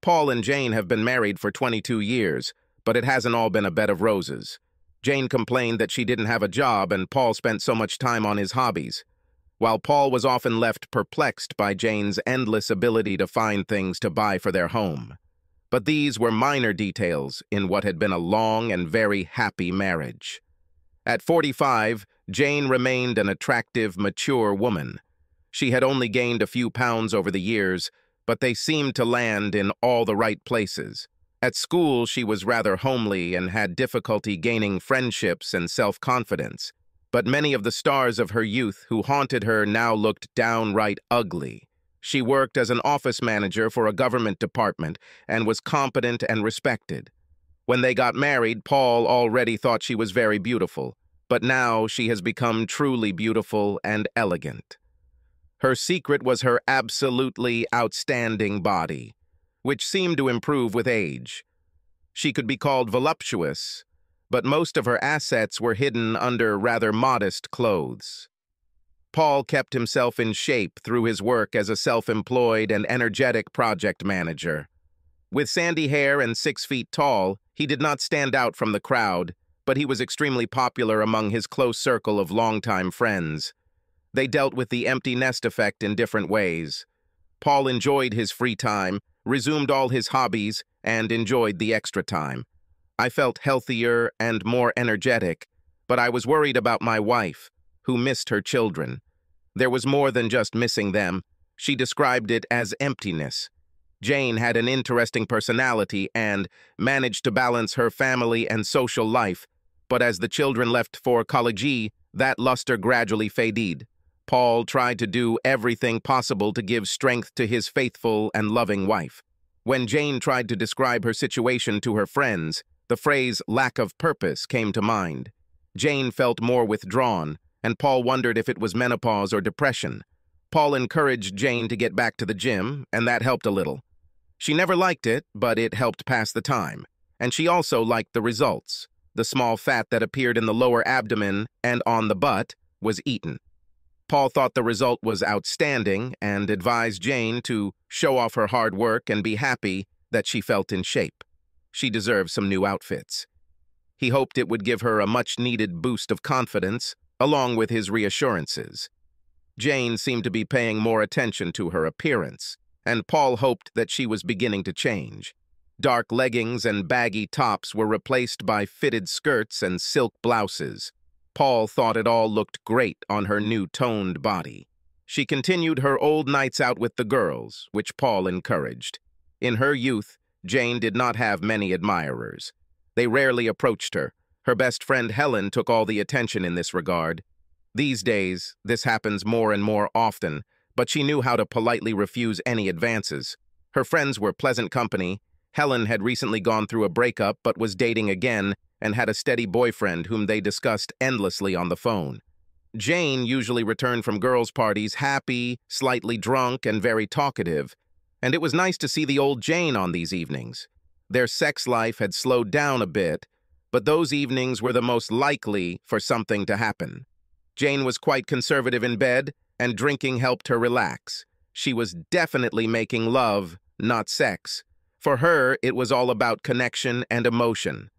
Paul and Jane have been married for 22 years, but it hasn't all been a bed of roses. Jane complained that she didn't have a job and Paul spent so much time on his hobbies, while Paul was often left perplexed by Jane's endless ability to find things to buy for their home. But these were minor details in what had been a long and very happy marriage. At 45, Jane remained an attractive, mature woman. She had only gained a few pounds over the years, but they seemed to land in all the right places. At school, she was rather homely and had difficulty gaining friendships and self-confidence, but many of the stars of her youth who haunted her now looked downright ugly. She worked as an office manager for a government department and was competent and respected. When they got married, Paul already thought she was very beautiful, but now she has become truly beautiful and elegant. Her secret was her absolutely outstanding body, which seemed to improve with age. She could be called voluptuous, but most of her assets were hidden under rather modest clothes. Paul kept himself in shape through his work as a self-employed and energetic project manager. With sandy hair and 6 feet tall, he did not stand out from the crowd, but he was extremely popular among his close circle of longtime friends. They dealt with the empty nest effect in different ways. Paul enjoyed his free time, resumed all his hobbies, and enjoyed the extra time. I felt healthier and more energetic, but I was worried about my wife, who missed her children. There was more than just missing them. She described it as emptiness. Jane had an interesting personality and managed to balance her family and social life, but as the children left for college, that luster gradually faded. Paul tried to do everything possible to give strength to his faithful and loving wife. When Jane tried to describe her situation to her friends, the phrase "lack of purpose" came to mind. Jane felt more withdrawn, and Paul wondered if it was menopause or depression. Paul encouraged Jane to get back to the gym, and that helped a little. She never liked it, but it helped pass the time, and she also liked the results. The small fat that appeared in the lower abdomen and on the butt was eaten. Paul thought the result was outstanding and advised Jane to show off her hard work and be happy that she felt in shape. She deserved some new outfits. He hoped it would give her a much-needed boost of confidence, along with his reassurances. Jane seemed to be paying more attention to her appearance, and Paul hoped that she was beginning to change. Dark leggings and baggy tops were replaced by fitted skirts and silk blouses. Paul thought it all looked great on her new toned body. She continued her old nights out with the girls, which Paul encouraged. In her youth, Jane did not have many admirers. They rarely approached her. Her best friend Helen took all the attention in this regard. These days, this happens more and more often, but she knew how to politely refuse any advances. Her friends were pleasant company. Helen had recently gone through a breakup but was dating again and had a steady boyfriend whom they discussed endlessly on the phone. Jane usually returned from girls' parties happy, slightly drunk, and very talkative, and it was nice to see the old Jane on these evenings. Their sex life had slowed down a bit, but those evenings were the most likely for something to happen. Jane was quite conservative in bed, and drinking helped her relax. She was definitely making love, not sex. For her, it was all about connection and emotion.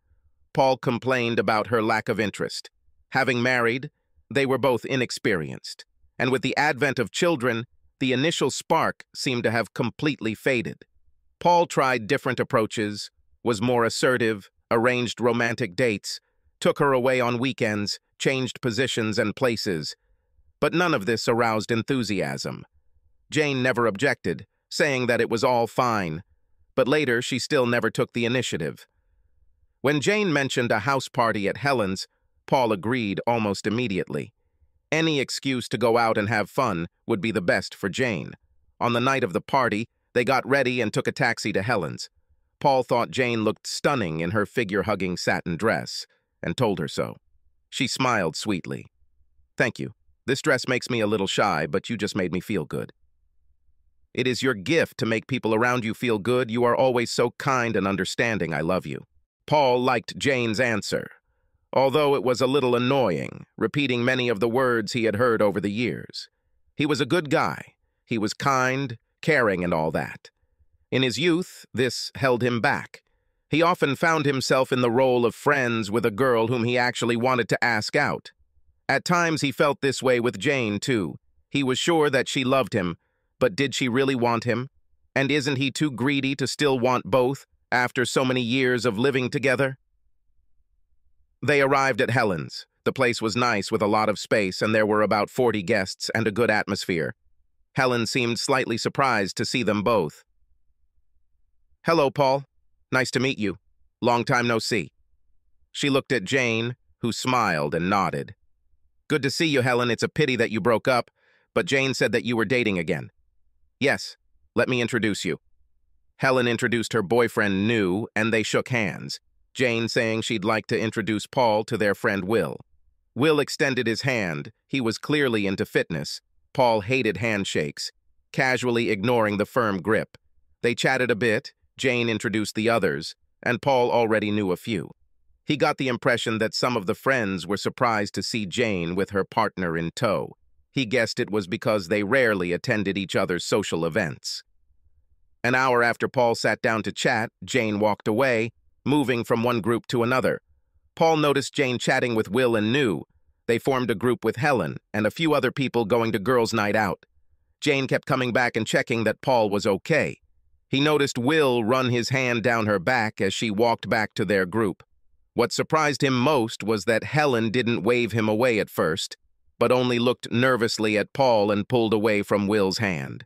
Paul complained about her lack of interest. Having married, they were both inexperienced, and with the advent of children, the initial spark seemed to have completely faded. Paul tried different approaches, was more assertive, arranged romantic dates, took her away on weekends, changed positions and places, but none of this aroused enthusiasm. Jane never objected, saying that it was all fine, but later she still never took the initiative. When Jane mentioned a house party at Helen's, Paul agreed almost immediately. Any excuse to go out and have fun would be the best for Jane. On the night of the party, they got ready and took a taxi to Helen's. Paul thought Jane looked stunning in her figure-hugging satin dress, and told her so. She smiled sweetly. "Thank you. This dress makes me a little shy, but you just made me feel good." "It is your gift to make people around you feel good. You are always so kind and understanding. I love you." Paul liked Jane's answer, although it was a little annoying, repeating many of the words he had heard over the years. He was a good guy. He was kind, caring, and all that. In his youth, this held him back. He often found himself in the role of friends with a girl whom he actually wanted to ask out. At times, he felt this way with Jane, too. He was sure that she loved him, but did she really want him? And isn't he too greedy to still want both after so many years of living together? They arrived at Helen's. The place was nice with a lot of space, and there were about 40 guests and a good atmosphere. Helen seemed slightly surprised to see them both. "Hello, Paul. Nice to meet you. Long time no see." She looked at Jane, who smiled and nodded. "Good to see you, Helen. It's a pity that you broke up, but Jane said that you were dating again." "Yes, let me introduce you." Helen introduced her boyfriend, New, and they shook hands, Jane saying she'd like to introduce Paul to their friend Will. Will extended his hand. He was clearly into fitness. Paul hated handshakes, casually ignoring the firm grip. They chatted a bit, Jane introduced the others, and Paul already knew a few. He got the impression that some of the friends were surprised to see Jane with her partner in tow. He guessed it was because they rarely attended each other's social events. An hour after Paul sat down to chat, Jane walked away, moving from one group to another. Paul noticed Jane chatting with Will and New. They formed a group with Helen and a few other people going to girls' night out. Jane kept coming back and checking that Paul was okay. He noticed Will run his hand down her back as she walked back to their group. What surprised him most was that Helen didn't wave him away at first, but only looked nervously at Paul and pulled away from Will's hand.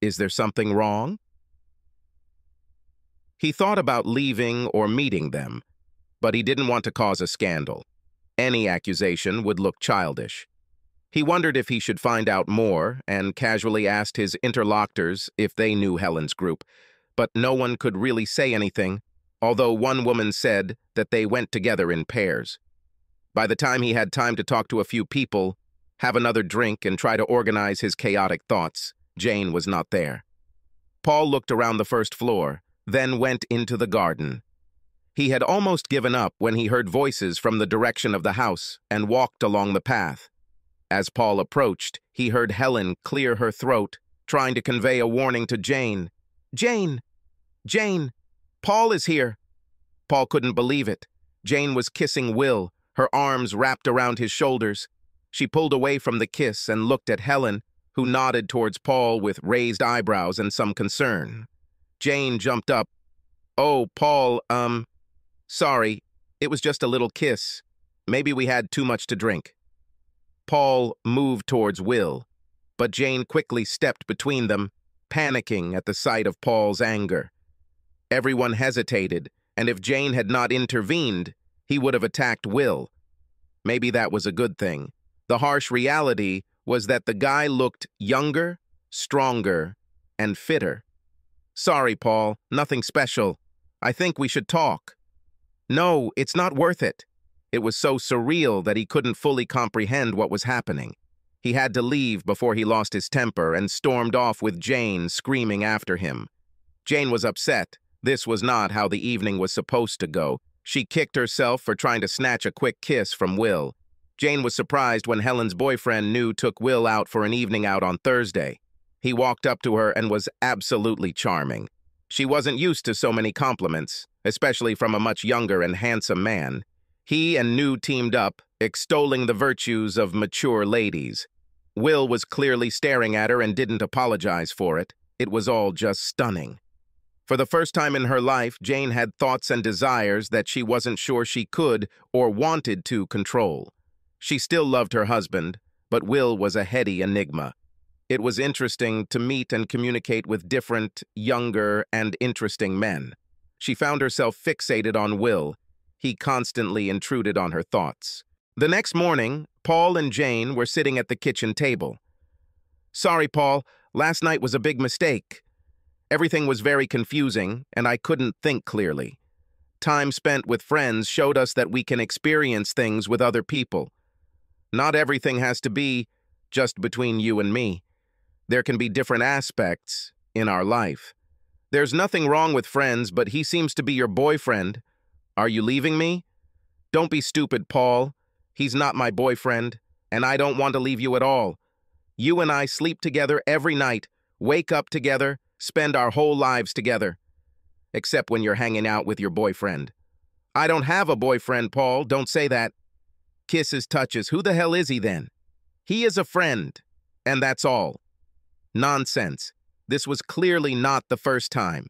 Is there something wrong? He thought about leaving or meeting them, but he didn't want to cause a scandal. Any accusation would look childish. He wondered if he should find out more and casually asked his interlocutors if they knew Helen's group, but no one could really say anything, although one woman said that they went together in pairs. By the time he had time to talk to a few people, have another drink, and try to organize his chaotic thoughts, Jane was not there. Paul looked around the first floor, then went into the garden. He had almost given up when he heard voices from the direction of the house and walked along the path. As Paul approached, he heard Helen clear her throat, trying to convey a warning to Jane. "Jane! Jane! Paul is here!" Paul couldn't believe it. Jane was kissing Will, her arms wrapped around his shoulders. She pulled away from the kiss and looked at Helen, who nodded towards Paul with raised eyebrows and some concern. Jane jumped up. "Oh, Paul, sorry. It was just a little kiss. Maybe we had too much to drink." Paul moved towards Will, but Jane quickly stepped between them, panicking at the sight of Paul's anger. Everyone hesitated, and if Jane had not intervened, he would have attacked Will. Maybe that was a good thing. The harsh reality was that the guy looked younger, stronger, and fitter. "Sorry, Paul, nothing special. I think we should talk." "No, it's not worth it." It was so surreal that he couldn't fully comprehend what was happening. He had to leave before he lost his temper and stormed off with Jane screaming after him. Jane was upset. This was not how the evening was supposed to go. She kicked herself for trying to snatch a quick kiss from Will. Jane was surprised when Helen's boyfriend, New, took Will out for an evening out on Thursday. He walked up to her and was absolutely charming. She wasn't used to so many compliments, especially from a much younger and handsome man. He and New teamed up, extolling the virtues of mature ladies. Will was clearly staring at her and didn't apologize for it. It was all just stunning. For the first time in her life, Jane had thoughts and desires that she wasn't sure she could or wanted to control. She still loved her husband, but Will was a heady enigma. It was interesting to meet and communicate with different, younger, and interesting men. She found herself fixated on Will. He constantly intruded on her thoughts. The next morning, Paul and Jane were sitting at the kitchen table. "Sorry, Paul, last night was a big mistake. Everything was very confusing, and I couldn't think clearly. Time spent with friends showed us that we can experience things with other people. Not everything has to be just between you and me. There can be different aspects in our life. There's nothing wrong with friends, but he seems to be your boyfriend. Are you leaving me?" "Don't be stupid, Paul. He's not my boyfriend, and I don't want to leave you at all. You and I sleep together every night, wake up together, spend our whole lives together, except when you're hanging out with your boyfriend. I don't have a boyfriend, Paul. Don't say that. Kisses, touches. Who the hell is he then? He is a friend, and that's all. Nonsense. This was clearly not the first time.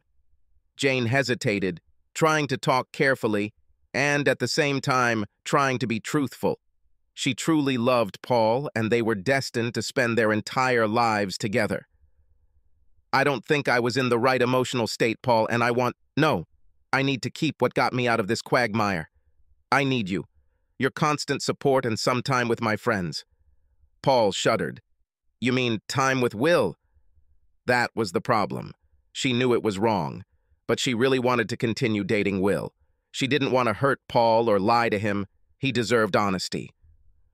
Jane hesitated, trying to talk carefully and at the same time trying to be truthful. She truly loved Paul, and they were destined to spend their entire lives together. I don't think I was in the right emotional state, Paul, and I need to keep what got me out of this quagmire. I need you, your constant support, and some time with my friends. Paul shuddered. You mean time with Will? That was the problem. She knew it was wrong, but she really wanted to continue dating Will. She didn't want to hurt Paul or lie to him. He deserved honesty.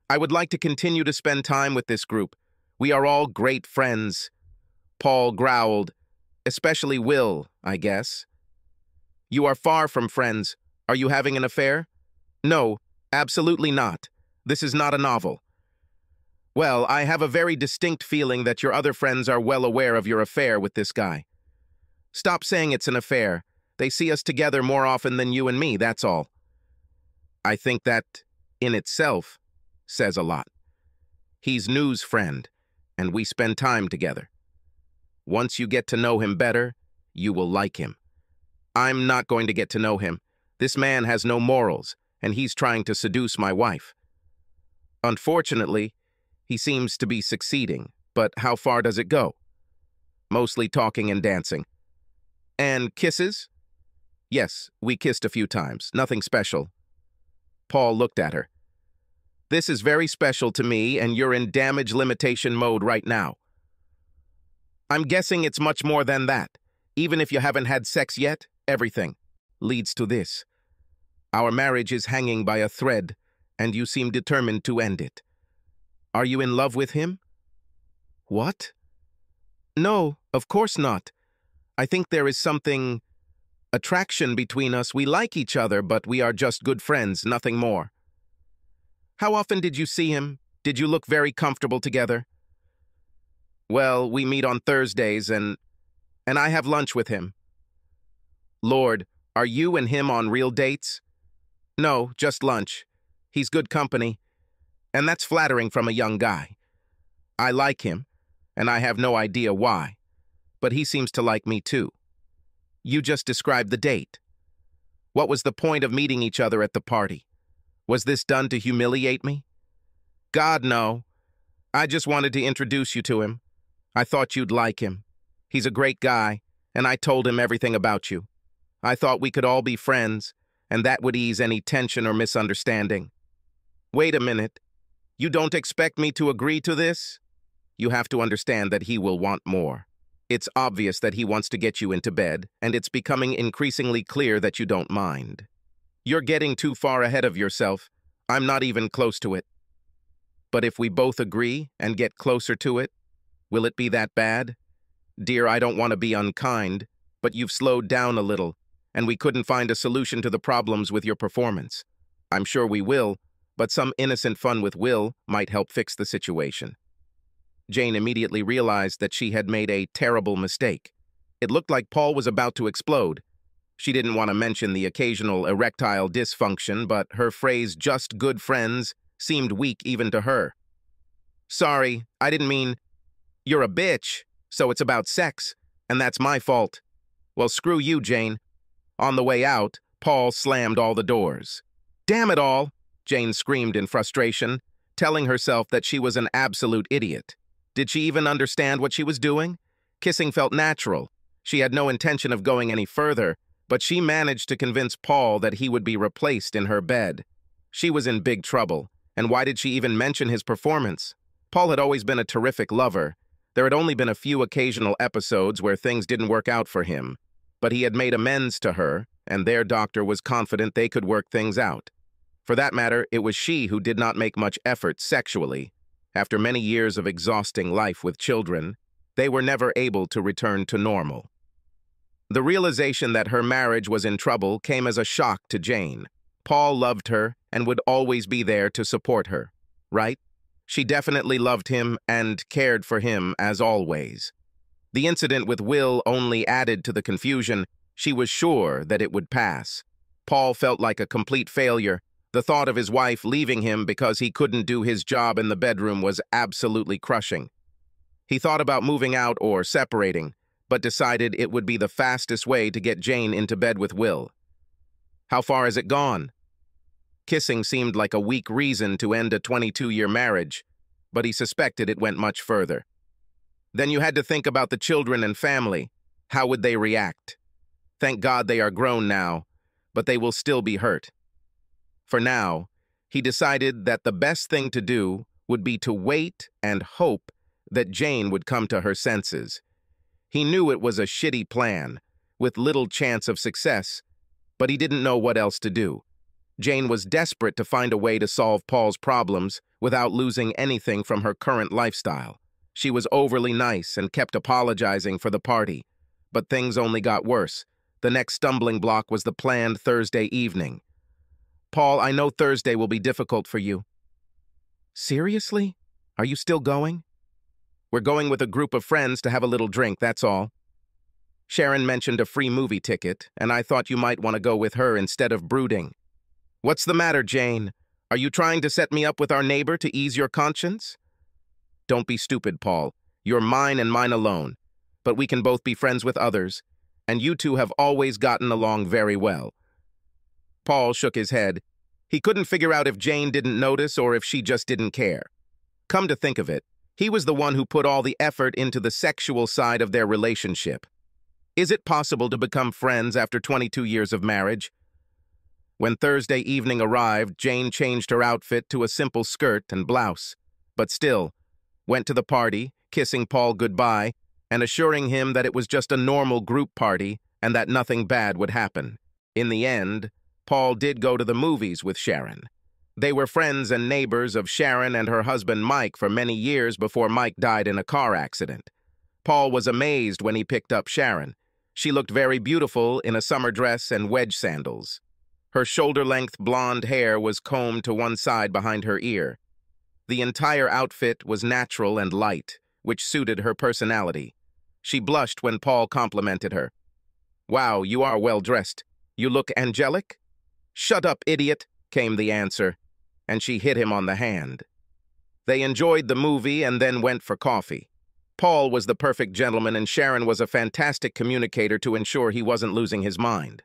I would like to continue to spend time with this group. We are all great friends. Paul growled, especially Will, I guess. You are far from friends. Are you having an affair? No, absolutely not. This is not a novel. Well, I have a very distinct feeling that your other friends are well aware of your affair with this guy. Stop saying it's an affair. They see us together more often than you and me, that's all. I think that, in itself, says a lot. He's New's friend, and we spend time together. Once you get to know him better, you will like him. I'm not going to get to know him. This man has no morals, and he's trying to seduce my wife. Unfortunately, he seems to be succeeding, but how far does it go? Mostly talking and dancing. And kisses? Yes, we kissed a few times. Nothing special. Paul looked at her. This is very special to me, and you're in damage limitation mode right now. I'm guessing it's much more than that. Even if you haven't had sex yet, everything leads to this. Our marriage is hanging by a thread, and you seem determined to end it. Are you in love with him? What? No, of course not. I think there is something attraction between us. We like each other, but we are just good friends, nothing more. How often did you see him? Did you look very comfortable together? Well, we meet on Thursdays, and I have lunch with him. Lord, are you and him on real dates? No, just lunch. He's good company, and that's flattering from a young guy. I like him, and I have no idea why, but he seems to like me too. You just described the date. What was the point of meeting each other at the party? Was this done to humiliate me? God, no. I just wanted to introduce you to him. I thought you'd like him. He's a great guy, and I told him everything about you. I thought we could all be friends, and that would ease any tension or misunderstanding. Wait a minute. You don't expect me to agree to this? You have to understand that he will want more. It's obvious that he wants to get you into bed, and it's becoming increasingly clear that you don't mind. You're getting too far ahead of yourself. I'm not even close to it. But if we both agree and get closer to it, will it be that bad? Dear, I don't want to be unkind, but you've slowed down a little, and we couldn't find a solution to the problems with your performance. I'm sure we will, but some innocent fun with Will might help fix the situation. Jane immediately realized that she had made a terrible mistake. It looked like Paul was about to explode. She didn't want to mention the occasional erectile dysfunction, but her phrase, just good friends, seemed weak even to her. Sorry, I didn't mean, you're a bitch, so it's about sex, and that's my fault. Well, screw you, Jane. On the way out, Paul slammed all the doors. Damn it all, Jane screamed in frustration, telling herself that she was an absolute idiot. Did she even understand what she was doing? Kissing felt natural. She had no intention of going any further, but she managed to convince Paul that he would be replaced in her bed. She was in big trouble, and why did she even mention his performance? Paul had always been a terrific lover. There had only been a few occasional episodes where things didn't work out for him, but he had made amends to her, and their doctor was confident they could work things out. For that matter, it was she who did not make much effort sexually. After many years of exhausting life with children, they were never able to return to normal. The realization that her marriage was in trouble came as a shock to Jane. Paul loved her and would always be there to support her, right? She definitely loved him and cared for him as always. The incident with Will only added to the confusion. She was sure that it would pass. Paul felt like a complete failure. The thought of his wife leaving him because he couldn't do his job in the bedroom was absolutely crushing. He thought about moving out or separating, but decided it would be the fastest way to get Jane into bed with Will. How far has it gone? Kissing seemed like a weak reason to end a 22-year marriage, but he suspected it went much further. Then you had to think about the children and family. How would they react? Thank God they are grown now, but they will still be hurt. For now, he decided that the best thing to do would be to wait and hope that Jane would come to her senses. He knew it was a shitty plan, with little chance of success, but he didn't know what else to do. Jane was desperate to find a way to solve Paul's problems without losing anything from her current lifestyle. She was overly nice and kept apologizing for the party, but things only got worse. The next stumbling block was the planned Thursday evening. Paul, I know Thursday will be difficult for you. Seriously? Are you still going? We're going with a group of friends to have a little drink, that's all. Sharon mentioned a free movie ticket, and I thought you might want to go with her instead of brooding. What's the matter, Jane? Are you trying to set me up with our neighbor to ease your conscience? Don't be stupid, Paul. You're mine and mine alone. But we can both be friends with others, and you two have always gotten along very well. Paul shook his head. He couldn't figure out if Jane didn't notice or if she just didn't care. Come to think of it, he was the one who put all the effort into the sexual side of their relationship. Is it possible to become friends after 22 years of marriage? When Thursday evening arrived, Jane changed her outfit to a simple skirt and blouse, but still went to the party, kissing Paul goodbye and assuring him that it was just a normal group party and that nothing bad would happen. In the end, Paul did go to the movies with Sharon. They were friends and neighbors of Sharon and her husband Mike for many years before Mike died in a car accident. Paul was amazed when he picked up Sharon. She looked very beautiful in a summer dress and wedge sandals. Her shoulder-length blonde hair was combed to one side behind her ear. The entire outfit was natural and light, which suited her personality. She blushed when Paul complimented her. Wow, you are well-dressed. You look angelic? Shut up, idiot, came the answer, and she hit him on the hand. They enjoyed the movie and then went for coffee. Paul was the perfect gentleman and Sharon was a fantastic communicator to ensure he wasn't losing his mind.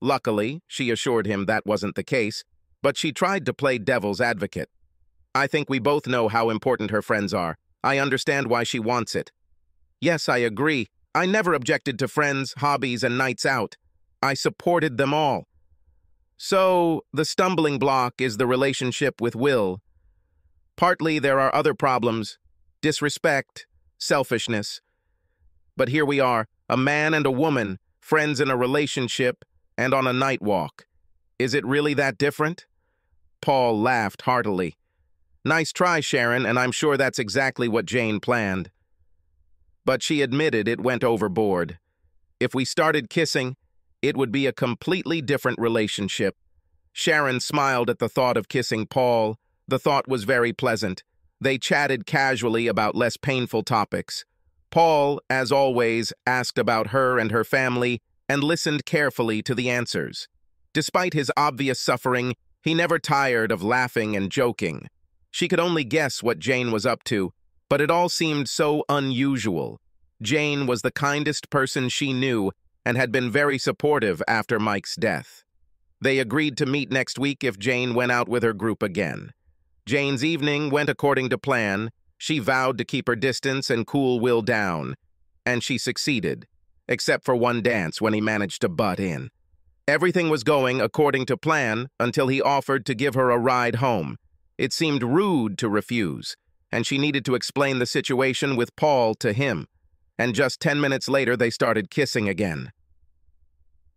Luckily, she assured him that wasn't the case, but she tried to play devil's advocate. I think we both know how important her friends are. I understand why she wants it. Yes, I agree. I never objected to friends, hobbies, and nights out. I supported them all. So, the stumbling block is the relationship with Will. Partly, there are other problems, disrespect, selfishness. But here we are, a man and a woman, friends in a relationship, and on a night walk. Is it really that different? Paul laughed heartily. Nice try, Sharon, and I'm sure that's exactly what Jane planned. But she admitted it went overboard. If we started kissing, it would be a completely different relationship. Sharon smiled at the thought of kissing Paul. The thought was very pleasant. They chatted casually about less painful topics. Paul, as always, asked about her and her family, and listened carefully to the answers. Despite his obvious suffering, he never tired of laughing and joking. She could only guess what Jane was up to, but it all seemed so unusual. Jane was the kindest person she knew and had been very supportive after Mike's death. They agreed to meet next week if Jane went out with her group again. Jane's evening went according to plan. She vowed to keep her distance and cool Will down, and she succeeded. Except for one dance when he managed to butt in. Everything was going according to plan until he offered to give her a ride home. It seemed rude to refuse, and she needed to explain the situation with Paul to him. And just 10 minutes later, they started kissing again.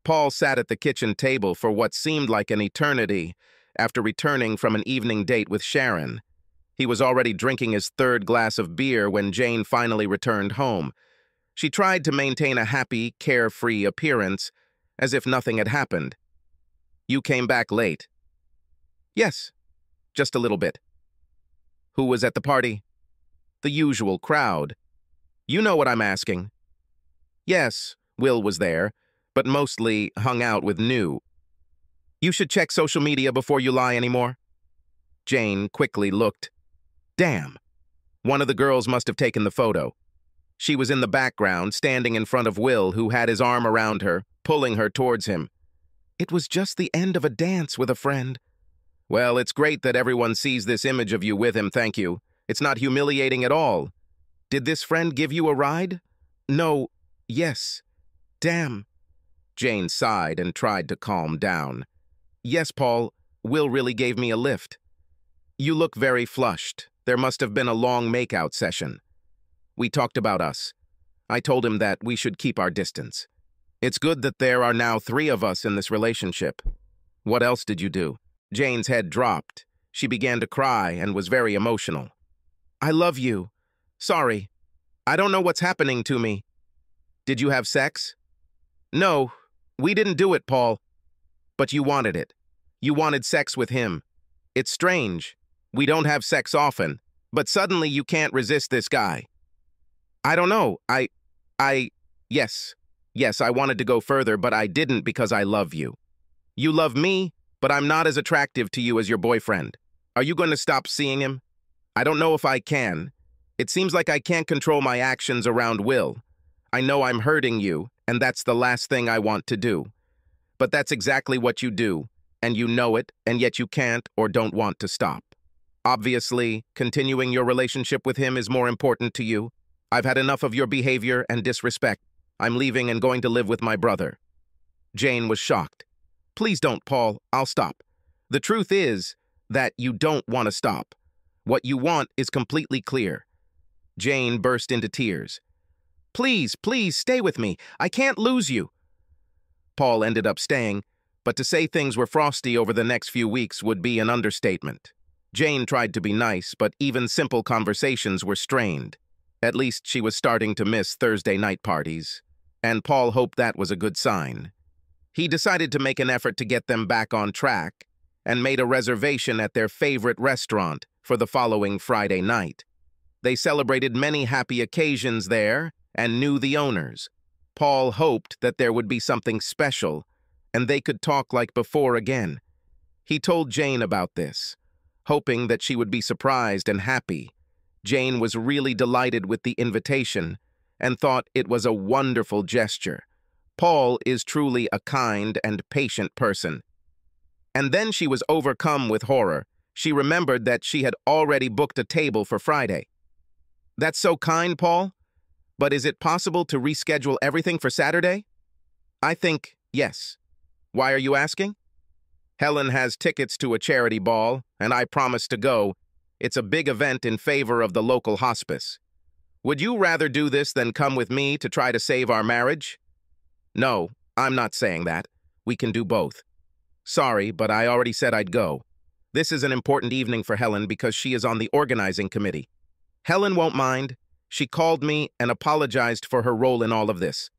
Paul sat at the kitchen table for what seemed like an eternity after returning from an evening date with Sharon. He was already drinking his third glass of beer when Jane finally returned home. She tried to maintain a happy, carefree appearance, as if nothing had happened. You came back late. Yes, just a little bit. Who was at the party? The usual crowd. You know what I'm asking. Yes, Will was there, but mostly hung out with New. You should check social media before you lie anymore. Jane quickly looked. Damn. One of the girls must have taken the photo. She was in the background, standing in front of Will, who had his arm around her, pulling her towards him. It was just the end of a dance with a friend. Well, it's great that everyone sees this image of you with him, thank you. It's not humiliating at all. Did this friend give you a ride? No. Yes. Damn. Jane sighed and tried to calm down. Yes, Paul. Will really gave me a lift. You look very flushed. There must have been a long makeout session. We talked about us. I told him that we should keep our distance. It's good that there are now 3 of us in this relationship. What else did you do? Jane's head dropped. She began to cry and was very emotional. I love you. Sorry. I don't know what's happening to me. Did you have sex? No, we didn't do it, Paul. But you wanted it. You wanted sex with him. It's strange. We don't have sex often, but suddenly you can't resist this guy. I don't know. Yes, I wanted to go further, but I didn't because I love you. You love me, but I'm not as attractive to you as your boyfriend. Are you going to stop seeing him? I don't know if I can. It seems like I can't control my actions around Will. I know I'm hurting you, and that's the last thing I want to do. But that's exactly what you do, and you know it, and yet you can't or don't want to stop. Obviously, continuing your relationship with him is more important to you. I've had enough of your behavior and disrespect. I'm leaving and going to live with my brother. Jane was shocked. Please don't, Paul. I'll stop. The truth is that you don't want to stop. What you want is completely clear. Jane burst into tears. Please, please stay with me. I can't lose you. Paul ended up staying, but to say things were frosty over the next few weeks would be an understatement. Jane tried to be nice, but even simple conversations were strained. At least she was starting to miss Thursday night parties, and Paul hoped that was a good sign. He decided to make an effort to get them back on track and made a reservation at their favorite restaurant for the following Friday night. They celebrated many happy occasions there and knew the owners. Paul hoped that there would be something special and they could talk like before again. He told Jane about this, hoping that she would be surprised and happy. Jane was really delighted with the invitation and thought it was a wonderful gesture. Paul is truly a kind and patient person. And then she was overcome with horror. She remembered that she had already booked a table for Friday. That's so kind, Paul. But is it possible to reschedule everything for Saturday? I think yes. Why are you asking? Helen has tickets to a charity ball, and I promised to go. It's a big event in favor of the local hospice. Would you rather do this than come with me to try to save our marriage? No, I'm not saying that. We can do both. Sorry, but I already said I'd go. This is an important evening for Helen because she is on the organizing committee. Helen won't mind. She called me and apologized for her role in all of this.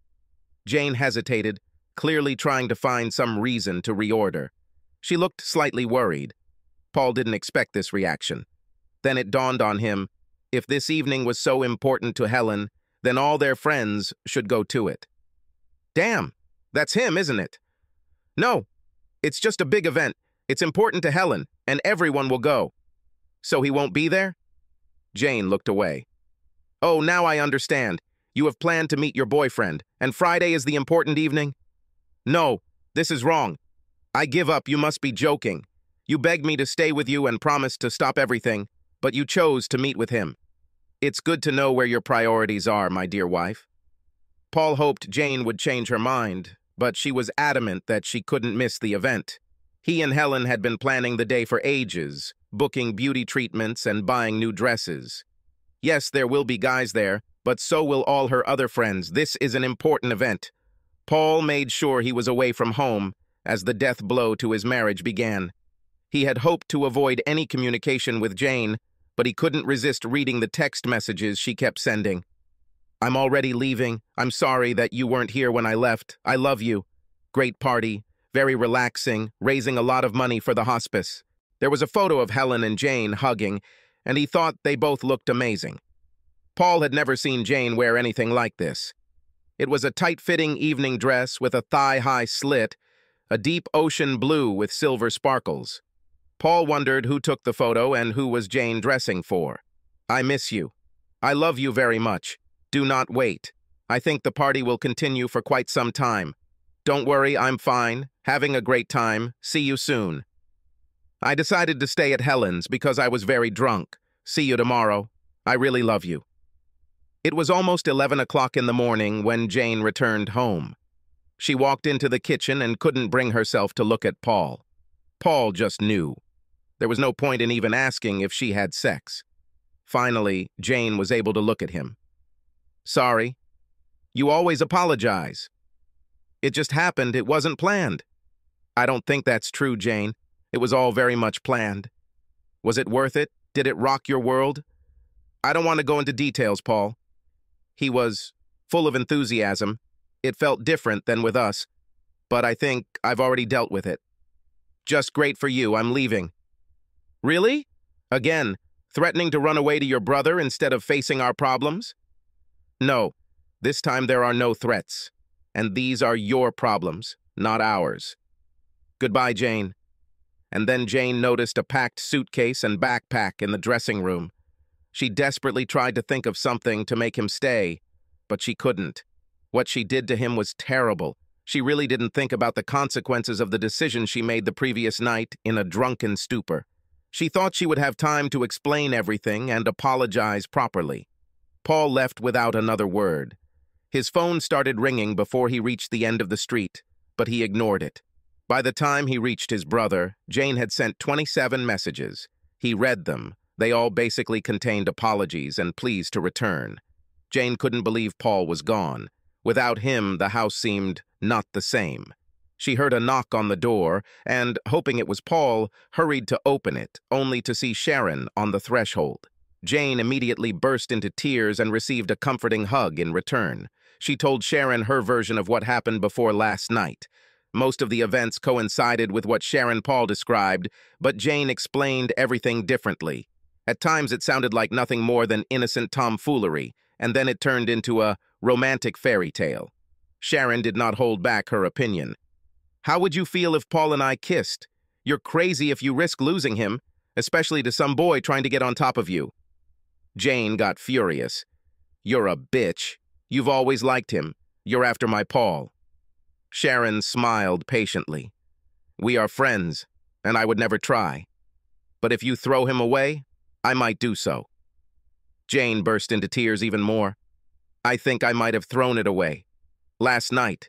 Jane hesitated, clearly trying to find some reason to reorder. She looked slightly worried. Paul didn't expect this reaction. Then it dawned on him, if this evening was so important to Helen, then all their friends should go to it. Damn, that's him, isn't it? No, it's just a big event. It's important to Helen, and everyone will go. So he won't be there? Jane looked away. Oh, now I understand. You have planned to meet your boyfriend, and Friday is the important evening? No, this is wrong. I give up. You must be joking. You begged me to stay with you and promised to stop everything, but you chose to meet with him. It's good to know where your priorities are, my dear wife. Paul hoped Jane would change her mind, but she was adamant that she couldn't miss the event. He and Helen had been planning the day for ages, booking beauty treatments and buying new dresses. Yes, there will be guys there, but so will all her other friends. This is an important event. Paul made sure he was away from home as the death blow to his marriage began. He had hoped to avoid any communication with Jane, but he couldn't resist reading the text messages she kept sending. I'm already leaving. I'm sorry that you weren't here when I left. I love you. Great party. Very relaxing. Raising a lot of money for the hospice. There was a photo of Helen and Jane hugging, and he thought they both looked amazing. Paul had never seen Jane wear anything like this. It was a tight-fitting evening dress with a thigh-high slit, a deep ocean blue with silver sparkles. Paul wondered who took the photo and who was Jane dressing for. "I miss you. I love you very much. Do not wait. I think the party will continue for quite some time. Don't worry, I'm fine. Having a great time. See you soon." "I decided to stay at Helen's because I was very drunk. See you tomorrow. I really love you." It was almost 11 o'clock in the morning when Jane returned home. She walked into the kitchen and couldn't bring herself to look at Paul. Paul just knew. There was no point in even asking if she had sex. Finally, Jane was able to look at him. "Sorry. You always apologize." "It just happened. It wasn't planned." "I don't think that's true, Jane. It was all very much planned." "Was it worth it? Did it rock your world?" "I don't want to go into details, Paul." He was full of enthusiasm. It felt different than with us, but I think I've already dealt with it. "Just great for you. I'm leaving." "Really? Again, threatening to run away to your brother instead of facing our problems?" "No, this time there are no threats, and these are your problems, not ours. Goodbye, Jane." And then Jane noticed a packed suitcase and backpack in the dressing room. She desperately tried to think of something to make him stay, but she couldn't. What she did to him was terrible. She really didn't think about the consequences of the decision she made the previous night in a drunken stupor. She thought she would have time to explain everything and apologize properly. Paul left without another word. His phone started ringing before he reached the end of the street, but he ignored it. By the time he reached his brother, Jane had sent 27 messages. He read them. They all basically contained apologies and pleas to return. Jane couldn't believe Paul was gone. Without him, the house seemed not the same. She heard a knock on the door and, hoping it was Paul, hurried to open it, only to see Sharon on the threshold. Jane immediately burst into tears and received a comforting hug in return. She told Sharon her version of what happened before last night. Most of the events coincided with what Sharon Paul described, but Jane explained everything differently. At times it sounded like nothing more than innocent tomfoolery, and then it turned into a romantic fairy tale. Sharon did not hold back her opinion. "How would you feel if Paul and I kissed? You're crazy if you risk losing him, especially to some boy trying to get on top of you." Jane got furious. "You're a bitch. You've always liked him. You're after my Paul." Sharon smiled patiently. "We are friends, and I would never try. But if you throw him away, I might do so." Jane burst into tears even more. "I think I might have thrown it away. Last night.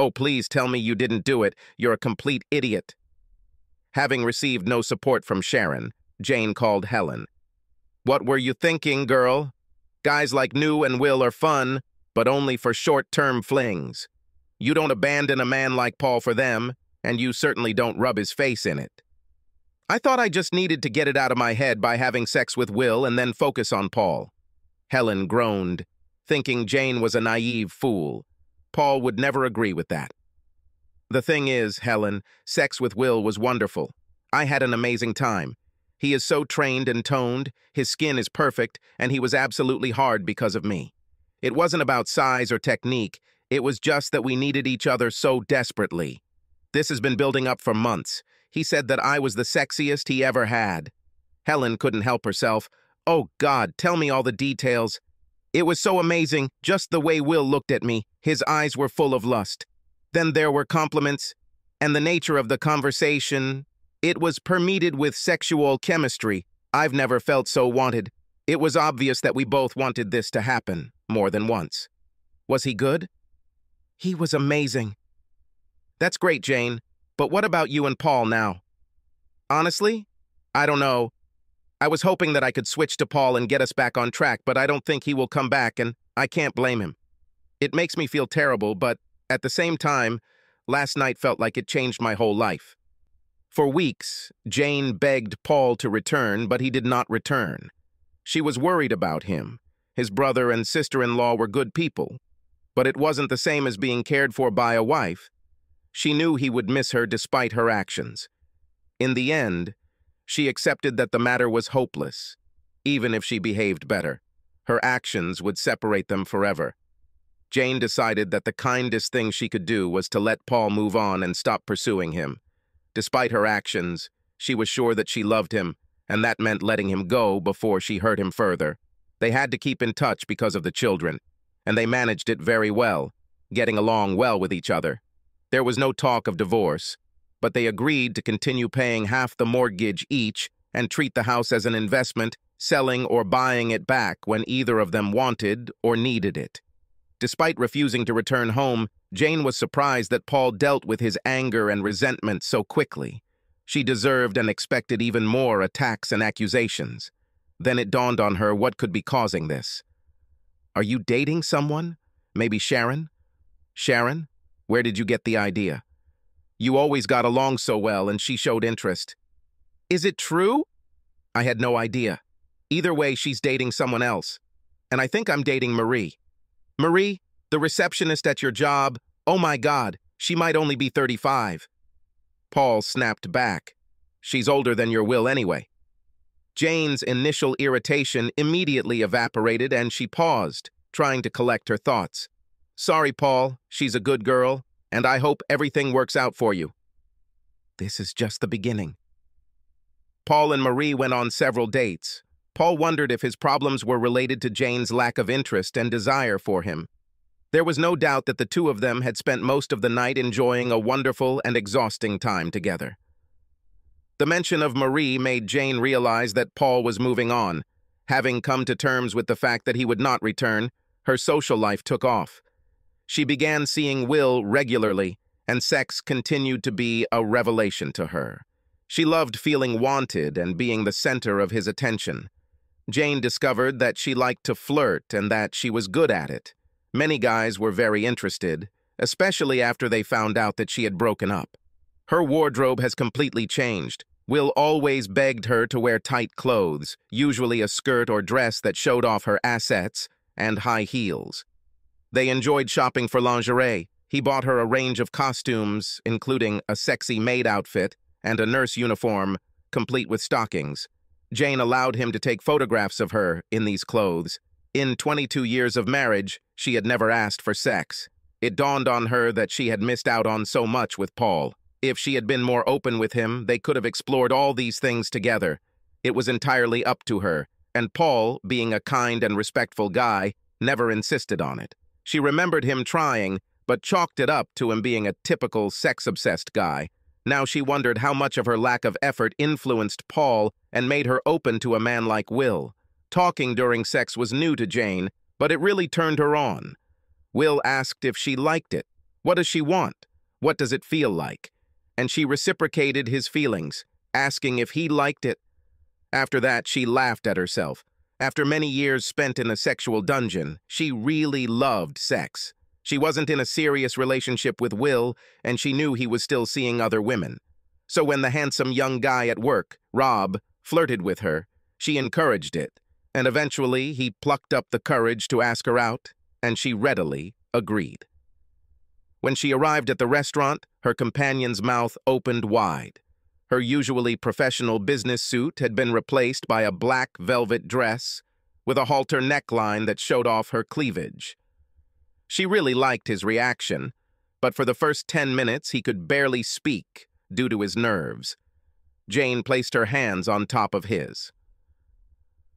Oh, please tell me you didn't do it. You're a complete idiot." Having received no support from Sharon, Jane called Helen. "What were you thinking, girl? Guys like New and Will are fun, but only for short-term flings. You don't abandon a man like Paul for them, and you certainly don't rub his face in it." "I thought I just needed to get it out of my head by having sex with Will and then focus on Paul." Helen groaned, thinking Jane was a naive fool. Paul would never agree with that. "The thing is, Helen, sex with Will was wonderful. I had an amazing time. He is so trained and toned, his skin is perfect, and he was absolutely hard because of me. It wasn't about size or technique, it was just that we needed each other so desperately. This has been building up for months. He said that I was the sexiest he ever had." Helen couldn't help herself. "Oh God, tell me all the details." "It was so amazing, just the way Will looked at me, his eyes were full of lust. Then there were compliments, and the nature of the conversation. It was permeated with sexual chemistry. I've never felt so wanted. It was obvious that we both wanted this to happen, more than once." "Was he good?" "He was amazing." "That's great, Jane, but what about you and Paul now?" "Honestly, I don't know. I was hoping that I could switch to Paul and get us back on track, but I don't think he will come back, and I can't blame him. It makes me feel terrible, but at the same time, last night felt like it changed my whole life." For weeks, Jane begged Paul to return, but he did not return. She was worried about him. His brother and sister-in-law were good people, but it wasn't the same as being cared for by a wife. She knew he would miss her despite her actions. In the end, she accepted that the matter was hopeless, even if she behaved better. Her actions would separate them forever. Jane decided that the kindest thing she could do was to let Paul move on and stop pursuing him. Despite her actions, she was sure that she loved him, and that meant letting him go before she hurt him further. They had to keep in touch because of the children, and they managed it very well, getting along well with each other. There was no talk of divorce, but they agreed to continue paying half the mortgage each and treat the house as an investment, selling or buying it back when either of them wanted or needed it. Despite refusing to return home, Jane was surprised that Paul dealt with his anger and resentment so quickly. She deserved and expected even more attacks and accusations. Then it dawned on her what could be causing this. Are you dating someone? Maybe Sharon? Sharon, where did you get the idea? You always got along so well, and she showed interest. Is it true? I had no idea. Either way, she's dating someone else. And I think I'm dating Marie. Marie, the receptionist at your job, oh my God, she might only be 35. Paul snapped back. She's older than your will anyway. Jane's initial irritation immediately evaporated and she paused, trying to collect her thoughts. Sorry, Paul, she's a good girl, and I hope everything works out for you. This is just the beginning. Paul and Marie went on several dates. Paul wondered if his problems were related to Jane's lack of interest and desire for him. There was no doubt that the two of them had spent most of the night enjoying a wonderful and exhausting time together. The mention of Marie made Jane realize that Paul was moving on. Having come to terms with the fact that he would not return, her social life took off. She began seeing Will regularly, and sex continued to be a revelation to her. She loved feeling wanted and being the center of his attention. Jane discovered that she liked to flirt and that she was good at it. Many guys were very interested, especially after they found out that she had broken up. Her wardrobe has completely changed. Will always begged her to wear tight clothes, usually a skirt or dress that showed off her assets, and high heels. They enjoyed shopping for lingerie. He bought her a range of costumes, including a sexy maid outfit and a nurse uniform, complete with stockings. Jane allowed him to take photographs of her in these clothes. In 22 years of marriage, she had never asked for sex. It dawned on her that she had missed out on so much with Paul. If she had been more open with him, they could have explored all these things together. It was entirely up to her, and Paul, being a kind and respectful guy, never insisted on it. She remembered him trying, but chalked it up to him being a typical sex-obsessed guy. Now she wondered how much of her lack of effort influenced Paul and made her open to a man like Will. Talking during sex was new to Jane, but it really turned her on. Will asked if she liked it. What does she want? What does it feel like? And she reciprocated his feelings, asking if he liked it. After that, she laughed at herself. After many years spent in a sexual dungeon, she really loved sex. She wasn't in a serious relationship with Will, and she knew he was still seeing other women. So when the handsome young guy at work, Rob, flirted with her, she encouraged it, and eventually he plucked up the courage to ask her out, and she readily agreed. When she arrived at the restaurant, her companion's mouth opened wide. Her usually professional business suit had been replaced by a black velvet dress with a halter neckline that showed off her cleavage. She really liked his reaction, but for the first 10 minutes he could barely speak due to his nerves. Jane placed her hands on top of his.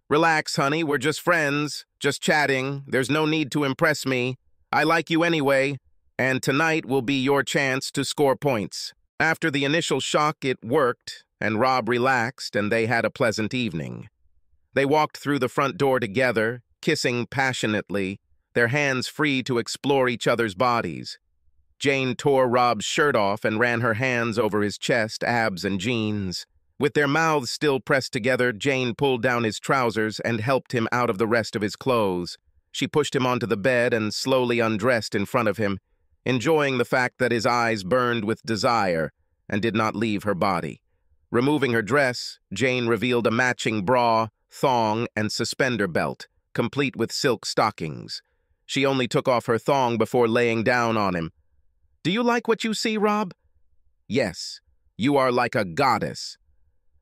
Relax, honey, we're just friends, just chatting. There's no need to impress me. I like you anyway, and tonight will be your chance to score points. After the initial shock, it worked, and Rob relaxed, and they had a pleasant evening. They walked through the front door together, kissing passionately, their hands free to explore each other's bodies. Jane tore Rob's shirt off and ran her hands over his chest, abs, and jeans. With their mouths still pressed together, Jane pulled down his trousers and helped him out of the rest of his clothes. She pushed him onto the bed and slowly undressed in front of him, enjoying the fact that his eyes burned with desire and did not leave her body. Removing her dress, Jane revealed a matching bra, thong, and suspender belt, complete with silk stockings. She only took off her thong before laying down on him. Do you like what you see, Rob? Yes, you are like a goddess.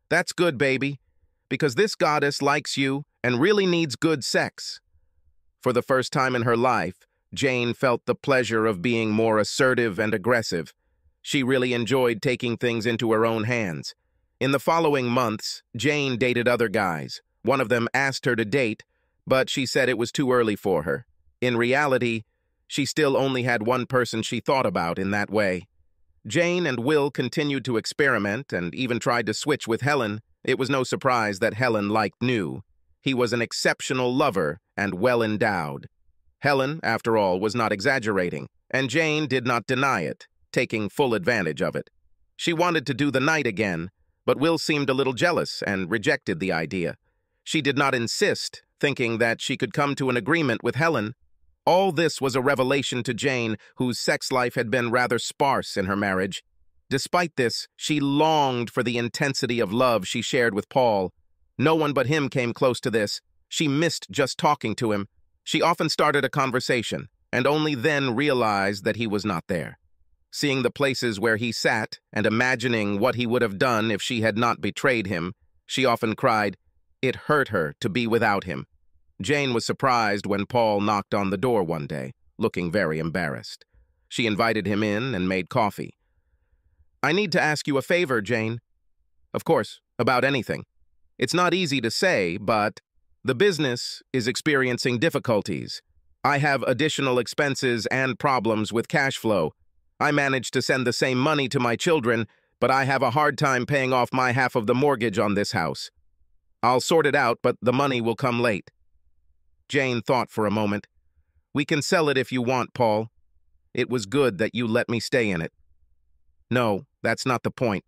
That's good, baby, because this goddess likes you and really needs good sex. For the first time in her life, Jane felt the pleasure of being more assertive and aggressive. She really enjoyed taking things into her own hands. In the following months, Jane dated other guys. One of them asked her to date, but she said it was too early for her. In reality, she still only had one person she thought about in that way. Jane and Will continued to experiment and even tried to switch with Helen. It was no surprise that Helen liked New. He was an exceptional lover and well-endowed. Helen, after all, was not exaggerating, and Jane did not deny it, taking full advantage of it. She wanted to do the night again, but Will seemed a little jealous and rejected the idea. She did not insist, thinking that she could come to an agreement with Helen. All this was a revelation to Jane, whose sex life had been rather sparse in her marriage. Despite this, she longed for the intensity of love she shared with Paul. No one but him came close to this. She missed just talking to him. She often started a conversation, and only then realized that he was not there. Seeing the places where he sat and imagining what he would have done if she had not betrayed him, she often cried. It hurt her to be without him. Jane was surprised when Paul knocked on the door one day, looking very embarrassed. She invited him in and made coffee. I need to ask you a favor, Jane. Of course, about anything. It's not easy to say, but the business is experiencing difficulties. I have additional expenses and problems with cash flow. I manage to send the same money to my children, but I have a hard time paying off my half of the mortgage on this house. I'll sort it out, but the money will come late. Jane thought for a moment. We can sell it if you want, Paul. It was good that you let me stay in it. No, that's not the point.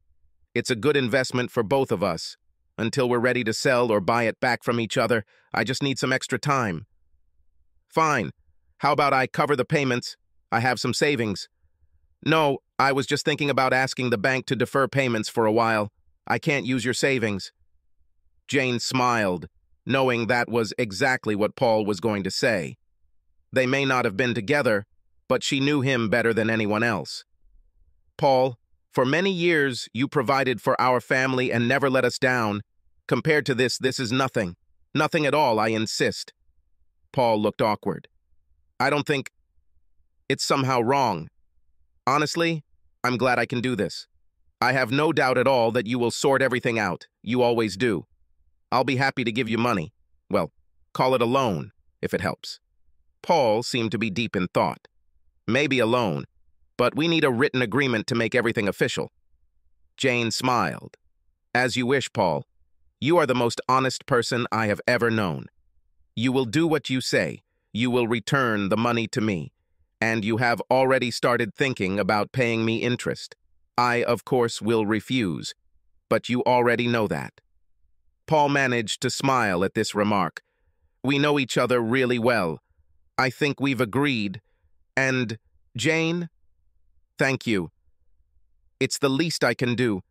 It's a good investment for both of us. Until we're ready to sell or buy it back from each other, I just need some extra time. Fine. How about I cover the payments? I have some savings. No, I was just thinking about asking the bank to defer payments for a while. I can't use your savings. Jane smiled, knowing that was exactly what Paul was going to say. They may not have been together, but she knew him better than anyone else. Paul, for many years you provided for our family and never let us down. Compared to this, this is nothing. Nothing at all, I insist. Paul looked awkward. I don't think it's somehow wrong. Honestly, I'm glad I can do this. I have no doubt at all that you will sort everything out. You always do. I'll be happy to give you money. Well, call it a loan, if it helps. Paul seemed to be deep in thought. Maybe a loan, but we need a written agreement to make everything official. Jane smiled. As you wish, Paul. You are the most honest person I have ever known. You will do what you say. You will return the money to me. And you have already started thinking about paying me interest. I, of course, will refuse, but you already know that. Paul managed to smile at this remark. We know each other really well. I think we've agreed. And, Jane, thank you. It's the least I can do.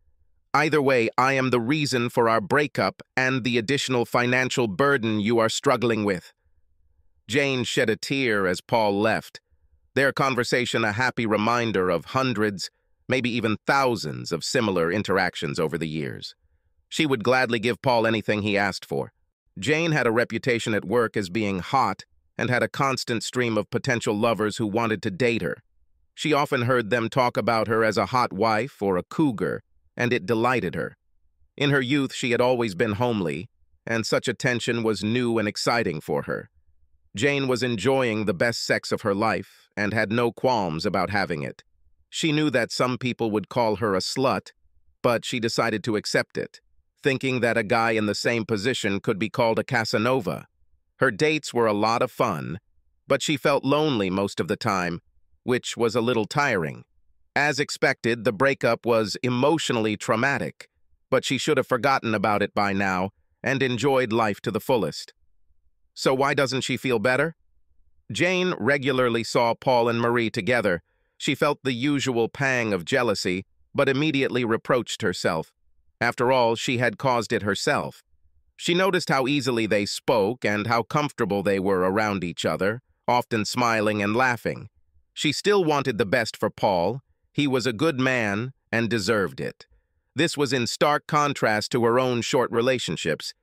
Either way, I am the reason for our breakup and the additional financial burden you are struggling with. Jane shed a tear as Paul left. Their conversation a happy reminder of hundreds, maybe even thousands of similar interactions over the years. She would gladly give Paul anything he asked for. Jane had a reputation at work as being hot and had a constant stream of potential lovers who wanted to date her. She often heard them talk about her as a hot wife or a cougar, and it delighted her. In her youth, she had always been homely, and such attention was new and exciting for her. Jane was enjoying the best sex of her life and had no qualms about having it. She knew that some people would call her a slut, but she decided to accept it, thinking that a guy in the same position could be called a Casanova. Her dates were a lot of fun, but she felt lonely most of the time, which was a little tiring. As expected, the breakup was emotionally traumatic, but she should have forgotten about it by now and enjoyed life to the fullest. So why doesn't she feel better? Jane regularly saw Paul and Marie together. She felt the usual pang of jealousy, but immediately reproached herself. After all, she had caused it herself. She noticed how easily they spoke and how comfortable they were around each other, often smiling and laughing. She still wanted the best for Paul. He was a good man and deserved it. This was in stark contrast to her own short relationships,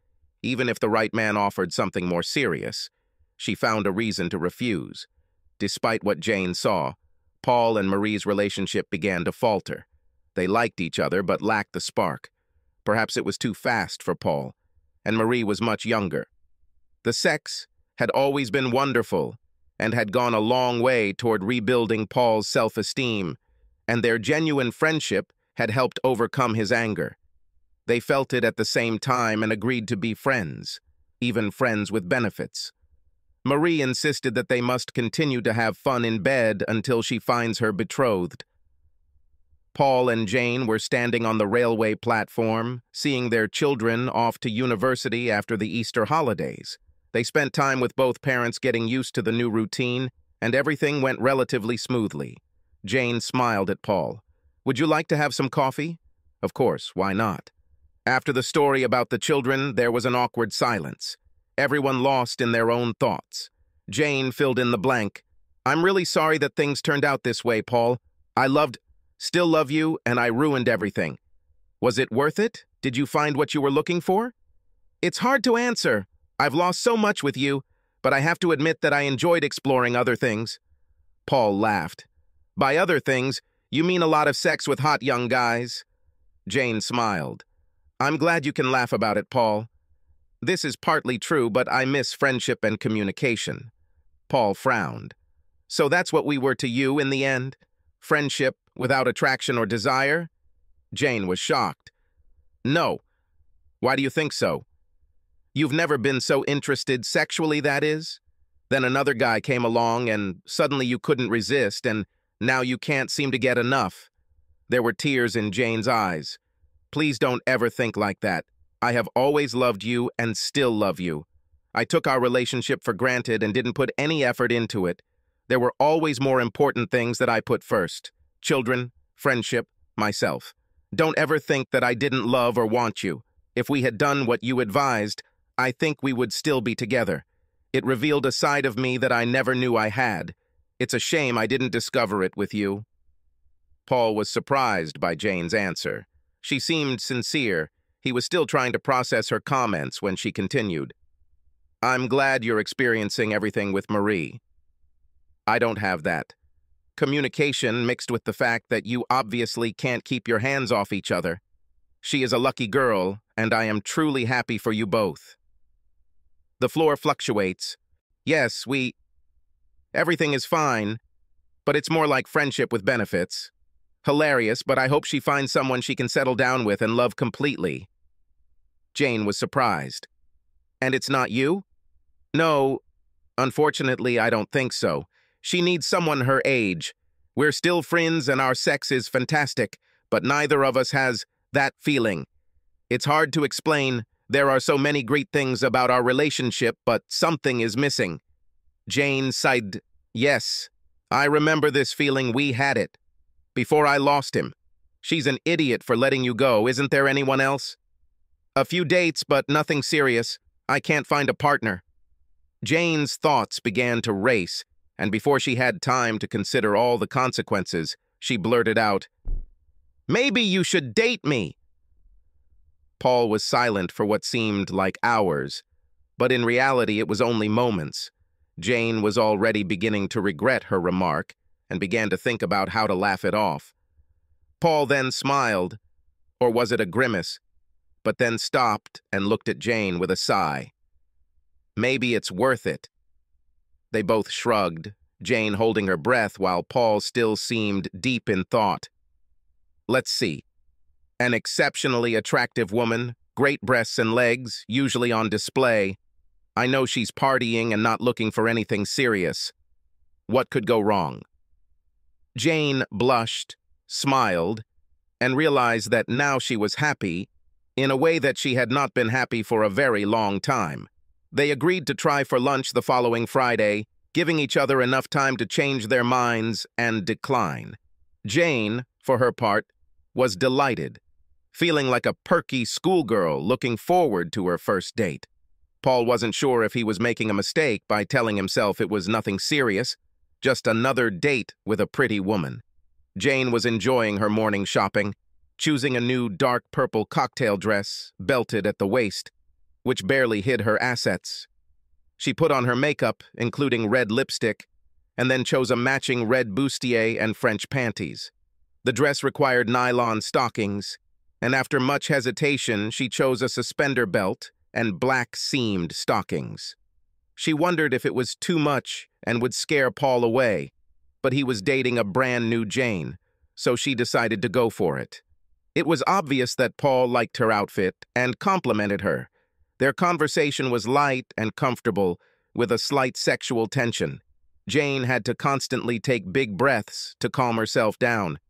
even if the right man offered something more serious. she found a reason to refuse. Despite what Jane saw, Paul and Marie's relationship began to falter. They liked each other but lacked the spark. Perhaps it was too fast for Paul, and Marie was much younger. The sex had always been wonderful and had gone a long way toward rebuilding Paul's self-esteem, and their genuine friendship had helped overcome his anger. They felt it at the same time and agreed to be friends, even friends with benefits. Marie insisted that they must continue to have fun in bed until she finds her betrothed. Paul and Jane were standing on the railway platform, seeing their children off to university after the Easter holidays. They spent time with both parents getting used to the new routine, and everything went relatively smoothly. Jane smiled at Paul. "Would you like to have some coffee?" "Of course, why not?" After the story about the children, there was an awkward silence. Everyone lost in their own thoughts. Jane filled in the blank. "I'm really sorry that things turned out this way, Paul. I still love you, and I ruined everything. Was it worth it? Did you find what you were looking for?" "It's hard to answer. I've lost so much with you, but I have to admit that I enjoyed exploring other things." Paul laughed. "By other things, you mean a lot of sex with hot young guys?" Jane smiled. "I'm glad you can laugh about it, Paul. This is partly true, but I miss friendship and communication." Paul frowned. "So that's what we were to you in the end? Friendship without attraction or desire?" Jane was shocked. "No. Why do you think so?" "You've never been so interested sexually, that is? Then another guy came along and suddenly you couldn't resist, and now you can't seem to get enough." There were tears in Jane's eyes. "Please don't ever think like that. I have always loved you and still love you. I took our relationship for granted and didn't put any effort into it. There were always more important things that I put first. Children, friendship, myself. Don't ever think that I didn't love or want you. If we had done what you advised, I think we would still be together. It revealed a side of me that I never knew I had. It's a shame I didn't discover it with you." Paul was surprised by Jane's answer. She seemed sincere. He was still trying to process her comments when she continued. "I'm glad you're experiencing everything with Marie. I don't have that. Communication mixed with the fact that you obviously can't keep your hands off each other. She is a lucky girl, and I am truly happy for you both." The floor fluctuates. "Yes, everything is fine, but it's more like friendship with benefits. Hilarious, but I hope she finds someone she can settle down with and love completely." Jane was surprised. "And it's not you?" "No, unfortunately, I don't think so. She needs someone her age. We're still friends and our sex is fantastic, but neither of us has that feeling. It's hard to explain. There are so many great things about our relationship, but something is missing." Jane sighed. "Yes, I remember this feeling. We had it before I lost him. She's an idiot for letting you go. Isn't there anyone else?" "A few dates, but nothing serious. I can't find a partner." Jane's thoughts began to race, and before she had time to consider all the consequences, she blurted out, "Maybe you should date me." Paul was silent for what seemed like hours, but in reality it was only moments. Jane was already beginning to regret her remark and began to think about how to laugh it off. Paul then smiled, or was it a grimace, but then stopped and looked at Jane with a sigh. "Maybe it's worth it." They both shrugged, Jane holding her breath while Paul still seemed deep in thought. "Let's see. An exceptionally attractive woman, great breasts and legs, usually on display. I know she's partying and not looking for anything serious. What could go wrong?" Jane blushed, smiled, and realized that now she was happy, in a way that she had not been happy for a very long time. They agreed to try for lunch the following Friday, giving each other enough time to change their minds and decline. Jane, for her part, was delighted, feeling like a perky schoolgirl looking forward to her first date. Paul wasn't sure if he was making a mistake by telling himself it was nothing serious, just another date with a pretty woman. Jane was enjoying her morning shopping, choosing a new dark purple cocktail dress, belted at the waist, which barely hid her assets. She put on her makeup, including red lipstick, and then chose a matching red bustier and French panties. The dress required nylon stockings, and after much hesitation, she chose a suspender belt and black seamed stockings. She wondered if it was too much and would scare Paul away, but he was dating a brand new Jane, so she decided to go for it. It was obvious that Paul liked her outfit and complimented her. Their conversation was light and comfortable, with a slight sexual tension. Jane had to constantly take big breaths to calm herself down.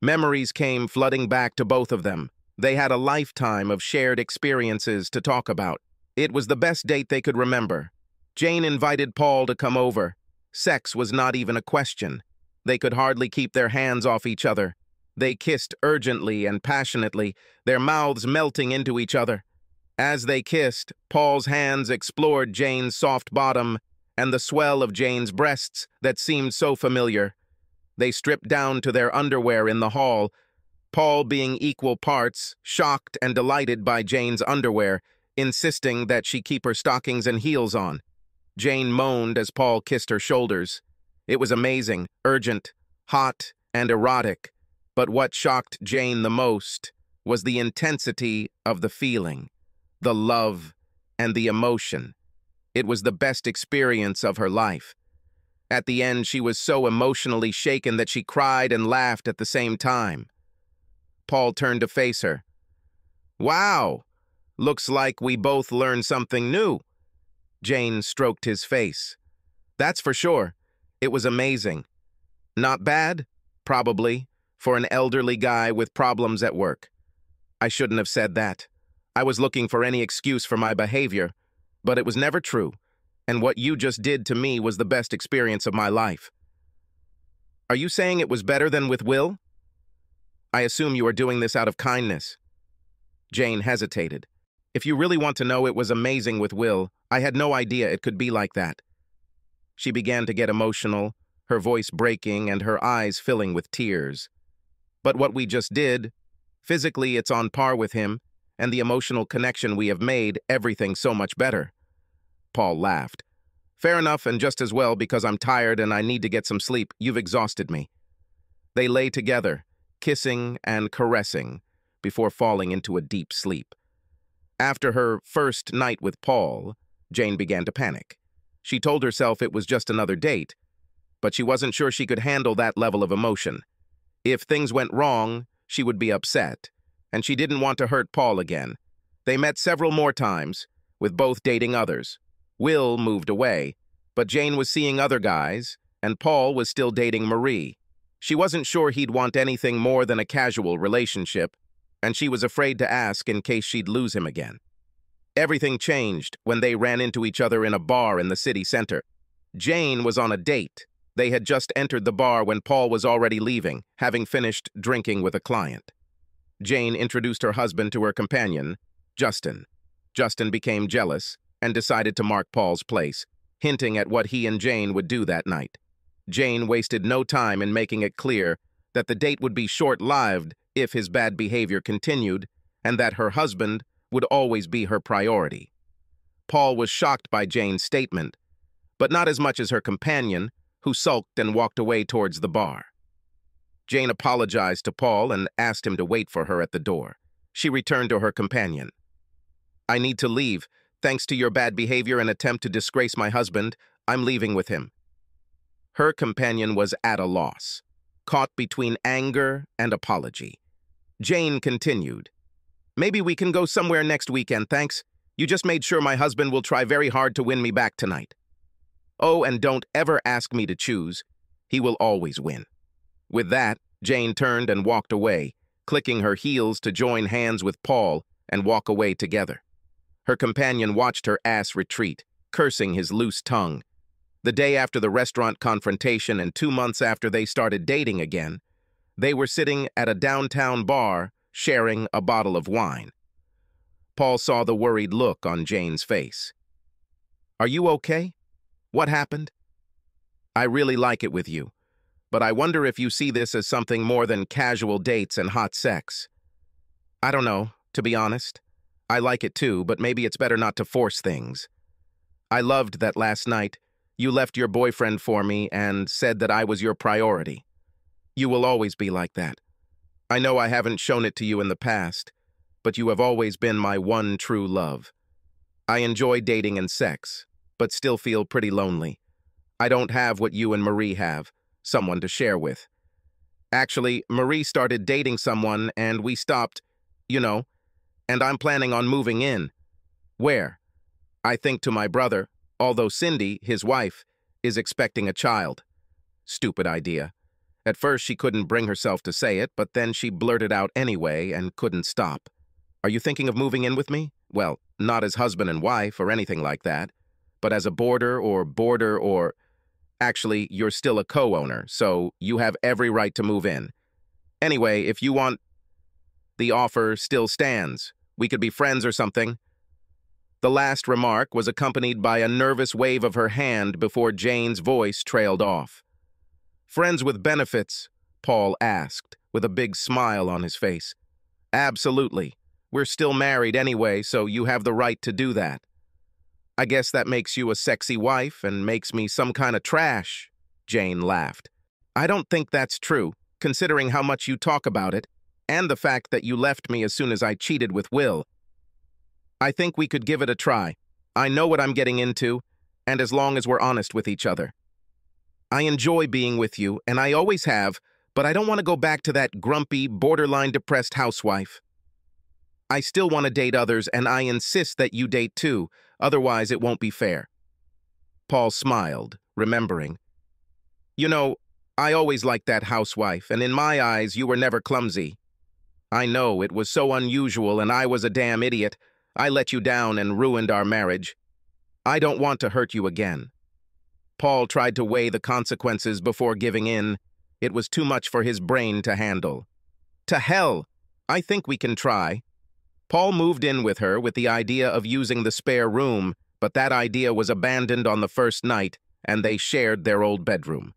Memories came flooding back to both of them. They had a lifetime of shared experiences to talk about. It was the best date they could remember. Jane invited Paul to come over. Sex was not even a question. They could hardly keep their hands off each other. They kissed urgently and passionately, their mouths melting into each other. As they kissed, Paul's hands explored Jane's soft bottom and the swell of Jane's breasts that seemed so familiar. They stripped down to their underwear in the hall, Paul being equal parts, shocked and delighted by Jane's underwear, insisting that she keep her stockings and heels on. Jane moaned as Paul kissed her shoulders. It was amazing, urgent, hot, and erotic, but what shocked Jane the most was the intensity of the feeling, the love, and the emotion. It was the best experience of her life. At the end, she was so emotionally shaken that she cried and laughed at the same time. Paul turned to face her. "Wow, looks like we both learned something new." Jane stroked his face. "That's for sure. It was amazing." "Not bad, probably, for an elderly guy with problems at work." "I shouldn't have said that. I was looking for any excuse for my behavior, but it was never true, and what you just did to me was the best experience of my life." "Are you saying it was better than with Will? I assume you are doing this out of kindness." Jane hesitated. "If you really want to know, it was amazing with Will. I had no idea it could be like that." She began to get emotional, her voice breaking and her eyes filling with tears. "But what we just did, physically it's on par with him, and the emotional connection we have made, everything so much better." Paul laughed. "Fair enough, and just as well, because I'm tired and I need to get some sleep. You've exhausted me." They lay together, kissing and caressing, before falling into a deep sleep. After her first night with Paul, Jane began to panic. She told herself it was just another date, but she wasn't sure she could handle that level of emotion. If things went wrong, she would be upset, and she didn't want to hurt Paul again. They met several more times, with both dating others. Will moved away, but Jane was seeing other guys, and Paul was still dating Marie. She wasn't sure he'd want anything more than a casual relationship, and she was afraid to ask in case she'd lose him again. Everything changed when they ran into each other in a bar in the city center. Jane was on a date. They had just entered the bar when Paul was already leaving, having finished drinking with a client. Jane introduced her husband to her companion, Justin. Justin became jealous and decided to mark Paul's place, hinting at what he and Jane would do that night. Jane wasted no time in making it clear that the date would be short-lived if his bad behavior continued, and that her husband would always be her priority. Paul was shocked by Jane's statement, but not as much as her companion, who sulked and walked away towards the bar. Jane apologized to Paul and asked him to wait for her at the door. She returned to her companion. "I need to leave. Thanks to your bad behavior and attempt to disgrace my husband, I'm leaving with him." Her companion was at a loss, caught between anger and apology. Jane continued, "Maybe we can go somewhere next weekend, thanks. You just made sure my husband will try very hard to win me back tonight." "Oh, and don't ever ask me to choose. He will always win." With that, Jane turned and walked away, clicking her heels to join hands with Paul and walk away together. Her companion watched her ass retreat, cursing his loose tongue. The day after the restaurant confrontation and 2 months after they started dating again, they were sitting at a downtown bar sharing a bottle of wine. Paul saw the worried look on Jane's face. "Are you okay? What happened? I really like it with you, but I wonder if you see this as something more than casual dates and hot sex." "I don't know, to be honest. I like it too, but maybe it's better not to force things." I loved that last night you left your boyfriend for me and said that I was your priority. You will always be like that. I know I haven't shown it to you in the past, but you have always been my one true love. I enjoy dating and sex, but still feel pretty lonely. I don't have what you and Marie have, someone to share with. Actually, Marie started dating someone and we stopped, you know, and I'm planning on moving in. Where? I think to my brother, although Cindy, his wife, is expecting a child. Stupid idea. At first she couldn't bring herself to say it, but then she blurted out anyway and couldn't stop. Are you thinking of moving in with me? Well, not as husband and wife or anything like that, but as a boarder or... Actually, you're still a co-owner, so you have every right to move in. Anyway, if you want, the offer still stands. We could be friends or something. The last remark was accompanied by a nervous wave of her hand before Jane's voice trailed off. Friends with benefits? Paul asked, with a big smile on his face. Absolutely. We're still married anyway, so you have the right to do that. I guess that makes you a sexy wife and makes me some kind of trash, Jane laughed. I don't think that's true, considering how much you talk about it, and the fact that you left me as soon as I cheated with Will. I think we could give it a try. I know what I'm getting into, and as long as we're honest with each other. I enjoy being with you, and I always have, but I don't want to go back to that grumpy, borderline depressed housewife. I still want to date others, and I insist that you date too, otherwise it won't be fair. Paul smiled, remembering. You know, I always liked that housewife, and in my eyes, you were never clumsy. I know, it was so unusual, and I was a damn idiot. I let you down and ruined our marriage. I don't want to hurt you again. Paul tried to weigh the consequences before giving in. It was too much for his brain to handle. To hell! I think we can try. Paul moved in with her with the idea of using the spare room, but that idea was abandoned on the first night, and they shared their old bedroom.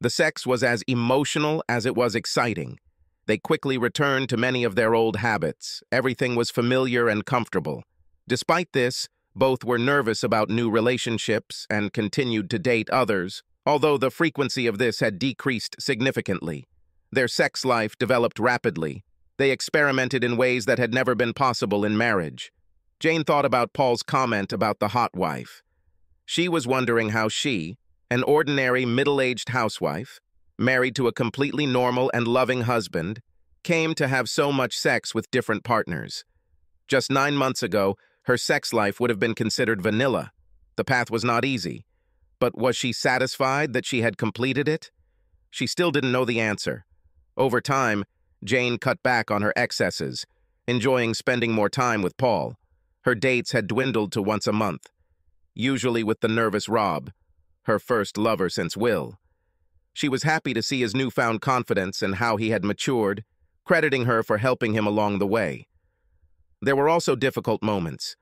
The sex was as emotional as it was exciting. They quickly returned to many of their old habits. Everything was familiar and comfortable. Despite this, both were nervous about new relationships and continued to date others, although the frequency of this had decreased significantly. Their sex life developed rapidly. They experimented in ways that had never been possible in marriage. Jane thought about Paul's comment about the hot wife. She was wondering how she, an ordinary middle-aged housewife, married to a completely normal and loving husband, came to have so much sex with different partners. Just 9 months ago, her sex life would have been considered vanilla. The path was not easy. But was she satisfied that she had completed it? She still didn't know the answer. Over time, Jane cut back on her excesses, enjoying spending more time with Paul. Her dates had dwindled to once a month, usually with the nervous Rob, her first lover since Will. She was happy to see his newfound confidence and how he had matured, crediting her for helping him along the way. There were also difficult moments.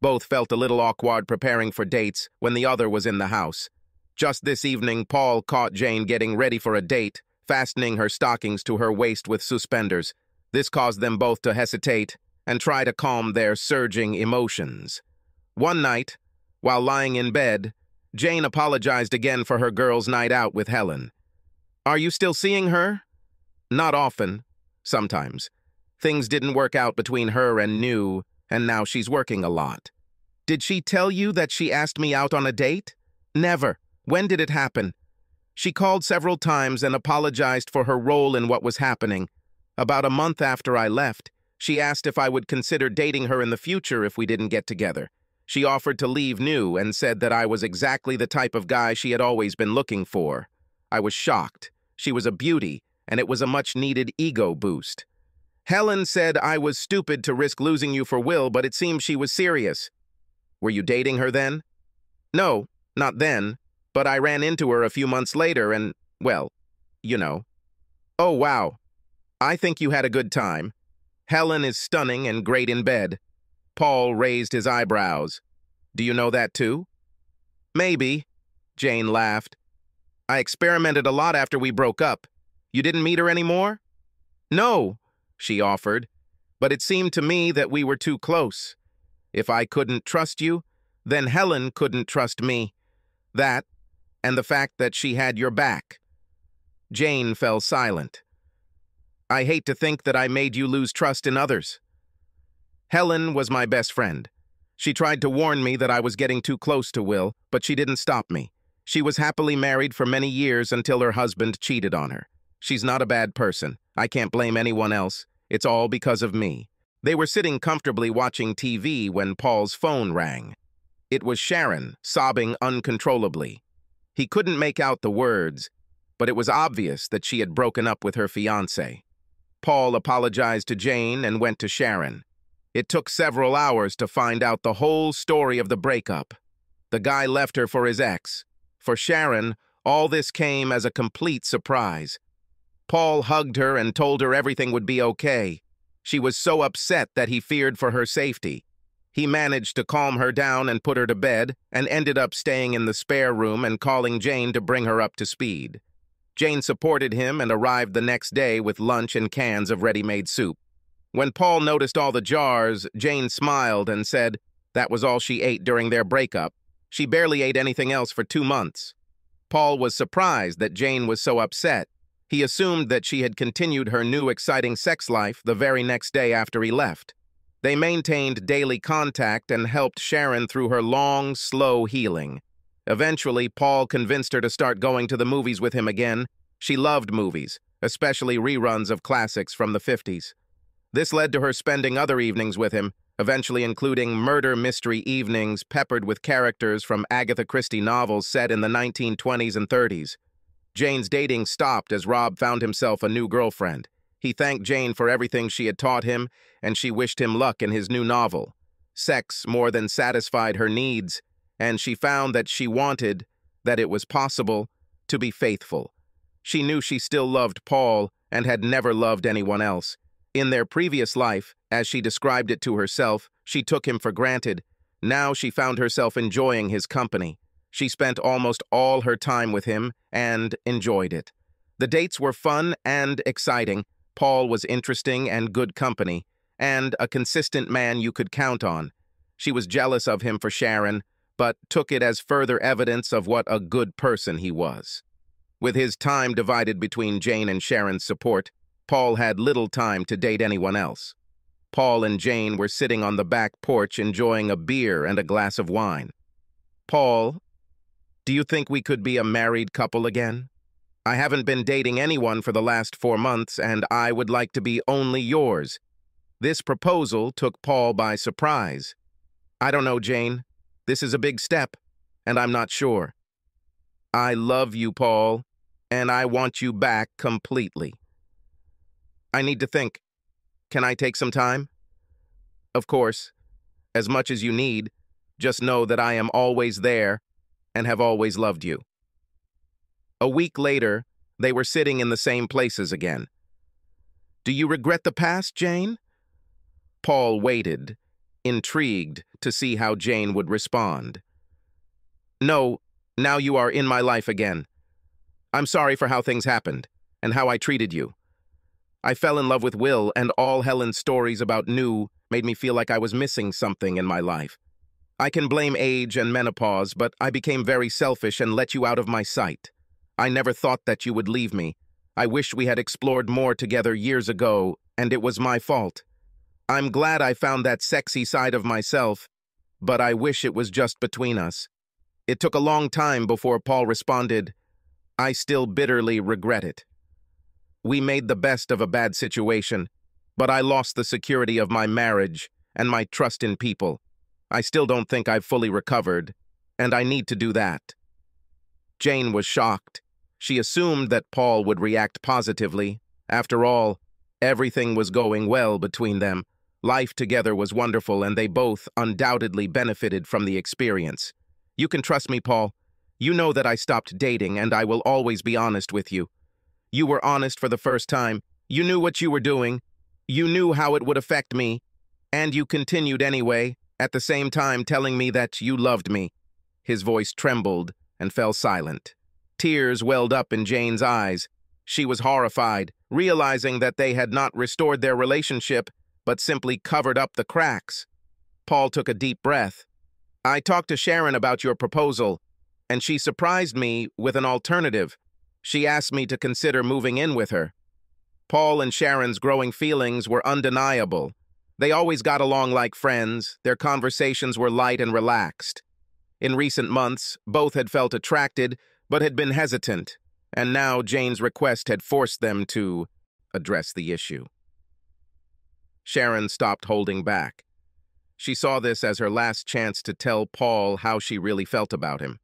Both felt a little awkward preparing for dates when the other was in the house. Just this evening, Paul caught Jane getting ready for a date, fastening her stockings to her waist with suspenders. This caused them both to hesitate and try to calm their surging emotions. One night, while lying in bed, Jane apologized again for her girls' night out with Helen. Are you still seeing her? Not often. Sometimes. Things didn't work out between her and New, and now she's working a lot. Did she tell you that she asked me out on a date? Never. When did it happen? She called several times and apologized for her role in what was happening. About a month after I left, she asked if I would consider dating her in the future if we didn't get together. She offered to leave New and said that I was exactly the type of guy she had always been looking for. I was shocked. She was a beauty, and it was a much-needed ego boost. Helen said I was stupid to risk losing you for Will, but it seemed she was serious. Were you dating her then? No, not then. But I ran into her a few months later and, well, you know. Oh, wow. I think you had a good time. Helen is stunning and great in bed. Paul raised his eyebrows. Do you know that too? Maybe, Jane laughed. I experimented a lot after we broke up. You didn't meet her anymore? No, she offered, but it seemed to me that we were too close. If I couldn't trust you, Then Helen couldn't trust me. That, and the fact that she had your back." Jane fell silent. "I hate to think that I made you lose trust in others." Helen was my best friend. She tried to warn me that I was getting too close to Will, but she didn't stop me. She was happily married for many years until her husband cheated on her. She's not a bad person. I can't blame anyone else. It's all because of me. They were sitting comfortably watching TV when Paul's phone rang. It was Sharon, sobbing uncontrollably. He couldn't make out the words, but it was obvious that she had broken up with her fiancé. Paul apologized to Jane and went to Sharon. It took several hours to find out the whole story of the breakup. The guy left her for his ex. For Sharon, all this came as a complete surprise. Paul hugged her and told her everything would be okay. She was so upset that he feared for her safety. He managed to calm her down and put her to bed, and ended up staying in the spare room and calling Jane to bring her up to speed. Jane supported him and arrived the next day with lunch and cans of ready-made soup. When Paul noticed all the jars, Jane smiled and said that was all she ate during their breakup. She barely ate anything else for 2 months. Paul was surprised that Jane was so upset. He assumed that she had continued her new exciting sex life the very next day after he left. They maintained daily contact and helped Sharon through her long, slow healing. Eventually, Paul convinced her to start going to the movies with him again. She loved movies, especially reruns of classics from the 50s. This led to her spending other evenings with him, eventually including murder mystery evenings peppered with characters from Agatha Christie novels set in the 1920s and 30s. Jane's dating stopped as Rob found himself a new girlfriend. He thanked Jane for everything she had taught him, and she wished him luck in his new novel. Sex more than satisfied her needs, and she found that she wanted, that it was possible, to be faithful. She knew she still loved Paul and had never loved anyone else. In their previous life, as she described it to herself, she took him for granted. Now she found herself enjoying his company. She spent almost all her time with him and enjoyed it. The dates were fun and exciting. Paul was interesting and good company, and a consistent man you could count on. She was jealous of him for Sharon, but took it as further evidence of what a good person he was. With his time divided between Jane and Sharon's support, Paul had little time to date anyone else. Paul and Jane were sitting on the back porch enjoying a beer and a glass of wine. "Paul, do you think we could be a married couple again? I haven't been dating anyone for the last 4 months, and I would like to be only yours." This proposal took Paul by surprise. "I don't know, Jane. This is a big step, and I'm not sure." "I love you, Paul, and I want you back completely." "I need to think. Can I take some time?" "Of course. As much as you need. Just know that I am always there and have always loved you." A week later, they were sitting in the same places again. "Do you regret the past, Jane?" Paul waited, intrigued, to see how Jane would respond. "No, now you are in my life again. I'm sorry for how things happened and how I treated you. I fell in love with Will, and all Helen's stories about new made me feel like I was missing something in my life. I can blame age and menopause, but I became very selfish and let you out of my sight. I never thought that you would leave me. I wish we had explored more together years ago, and it was my fault. I'm glad I found that sexy side of myself, but I wish it was just between us." It took a long time before Paul responded, "I still bitterly regret it. We made the best of a bad situation, but I lost the security of my marriage and my trust in people. I still don't think I've fully recovered, and I need to do that." Jane was shocked. She assumed that Paul would react positively. After all, everything was going well between them. Life together was wonderful, and they both undoubtedly benefited from the experience. "You can trust me, Paul. You know that I stopped dating, and I will always be honest with you. You were honest for the first time. You knew what you were doing. You knew how it would affect me. And you continued anyway, at the same time telling me that you loved me." His voice trembled and fell silent. Tears welled up in Jane's eyes. She was horrified, realizing that they had not restored their relationship, but simply covered up the cracks. Paul took a deep breath. I talked to Sharon about your proposal, and she surprised me with an alternative. She asked me to consider moving in with her. Paul and Sharon's growing feelings were undeniable. They always got along like friends. Their conversations were light and relaxed. In recent months, both had felt attracted, but had been hesitant, and now Jane's request had forced them to address the issue. Sharon stopped holding back. She saw this as her last chance to tell Paul how she really felt about him.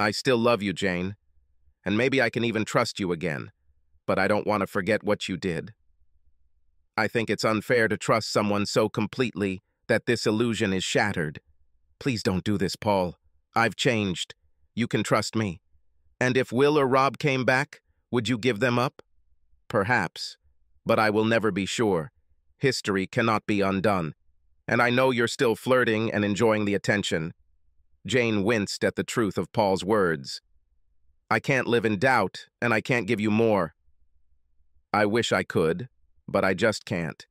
I still love you, Jane, and maybe I can even trust you again, but I don't want to forget what you did. I think it's unfair to trust someone so completely that this illusion is shattered. Please don't do this, Paul. I've changed. You can trust me. And if Will or Rob came back, would you give them up? Perhaps, but I will never be sure. History cannot be undone, and I know you're still flirting and enjoying the attention. Jane winced at the truth of Paul's words. I can't live in doubt, and I can't give you more. I wish I could, but I just can't.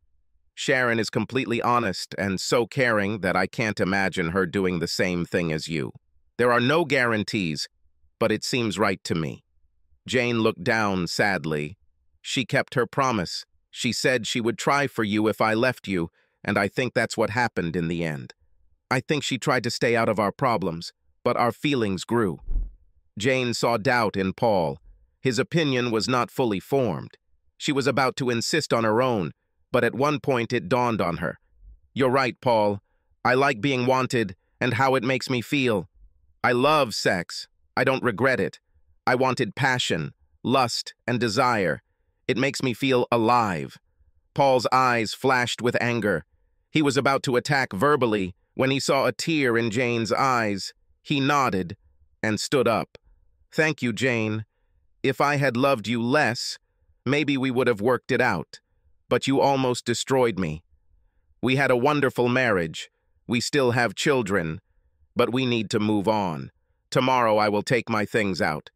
Sharon is completely honest and so caring that I can't imagine her doing the same thing as you. There are no guarantees, but it seems right to me. Jane looked down sadly. She kept her promise. She said she would try for you if I left you, and I think that's what happened in the end. I think she tried to stay out of our problems, but our feelings grew. Jane saw doubt in Paul. His opinion was not fully formed. She was about to insist on her own, but at one point it dawned on her. You're right, Paul. I like being wanted and how it makes me feel. I love sex. I don't regret it. I wanted passion, lust, and desire. It makes me feel alive. Paul's eyes flashed with anger. He was about to attack verbally when he saw a tear in Jane's eyes. He nodded and stood up. Thank you, Jane. If I had loved you less, maybe we would have worked it out. But you almost destroyed me. We had a wonderful marriage. We still have children, but we need to move on. Tomorrow I will take my things out.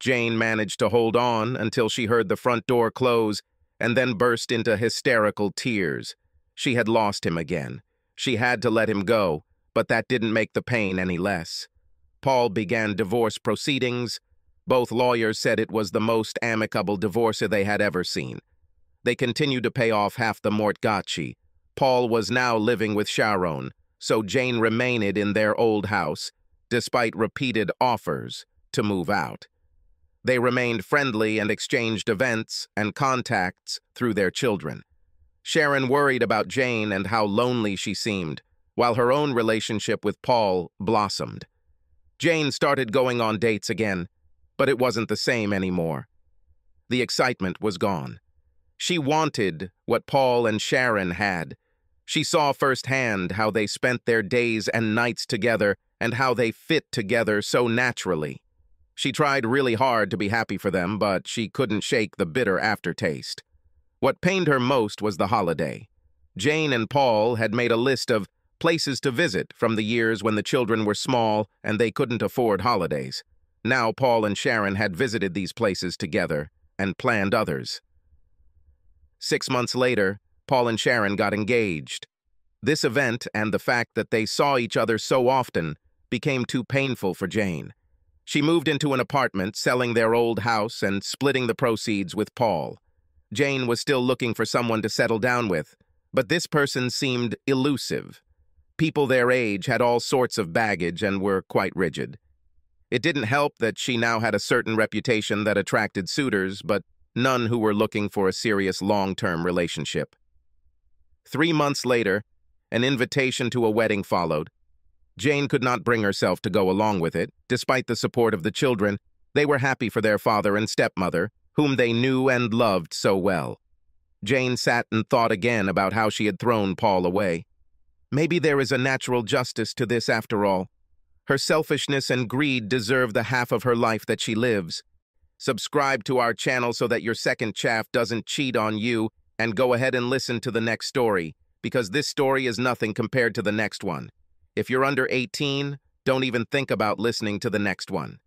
Jane managed to hold on until she heard the front door close and then burst into hysterical tears. She had lost him again. She had to let him go, but that didn't make the pain any less. Paul began divorce proceedings. Both lawyers said it was the most amicable divorce they had ever seen. They continued to pay off half the mortgage. Paul was now living with Sharon, so Jane remained in their old house, despite repeated offers to move out. They remained friendly and exchanged events and contacts through their children. Sharon worried about Jane and how lonely she seemed, while her own relationship with Paul blossomed. Jane started going on dates again, but it wasn't the same anymore. The excitement was gone. She wanted what Paul and Sharon had. She saw firsthand how they spent their days and nights together and how they fit together so naturally. She tried really hard to be happy for them, but she couldn't shake the bitter aftertaste. What pained her most was the holiday. Jane and Paul had made a list of places to visit from the years when the children were small and they couldn't afford holidays. Now Paul and Sharon had visited these places together and planned others. 6 months later, Paul and Sharon got engaged. This event and the fact that they saw each other so often became too painful for Jane. She moved into an apartment, selling their old house and splitting the proceeds with Paul. Jane was still looking for someone to settle down with, but this person seemed elusive. People their age had all sorts of baggage and were quite rigid. It didn't help that she now had a certain reputation that attracted suitors, but none who were looking for a serious long-term relationship. 3 months later, an invitation to a wedding followed. Jane could not bring herself to go along with it. Despite the support of the children, they were happy for their father and stepmother, whom they knew and loved so well. Jane sat and thought again about how she had thrown Paul away. Maybe there is a natural justice to this after all. Her selfishness and greed deserve the half of her life that she lives. Subscribe to our channel so that your second chaff doesn't cheat on you, and go ahead and listen to the next story, because this story is nothing compared to the next one. If you're under 18, don't even think about listening to the next one.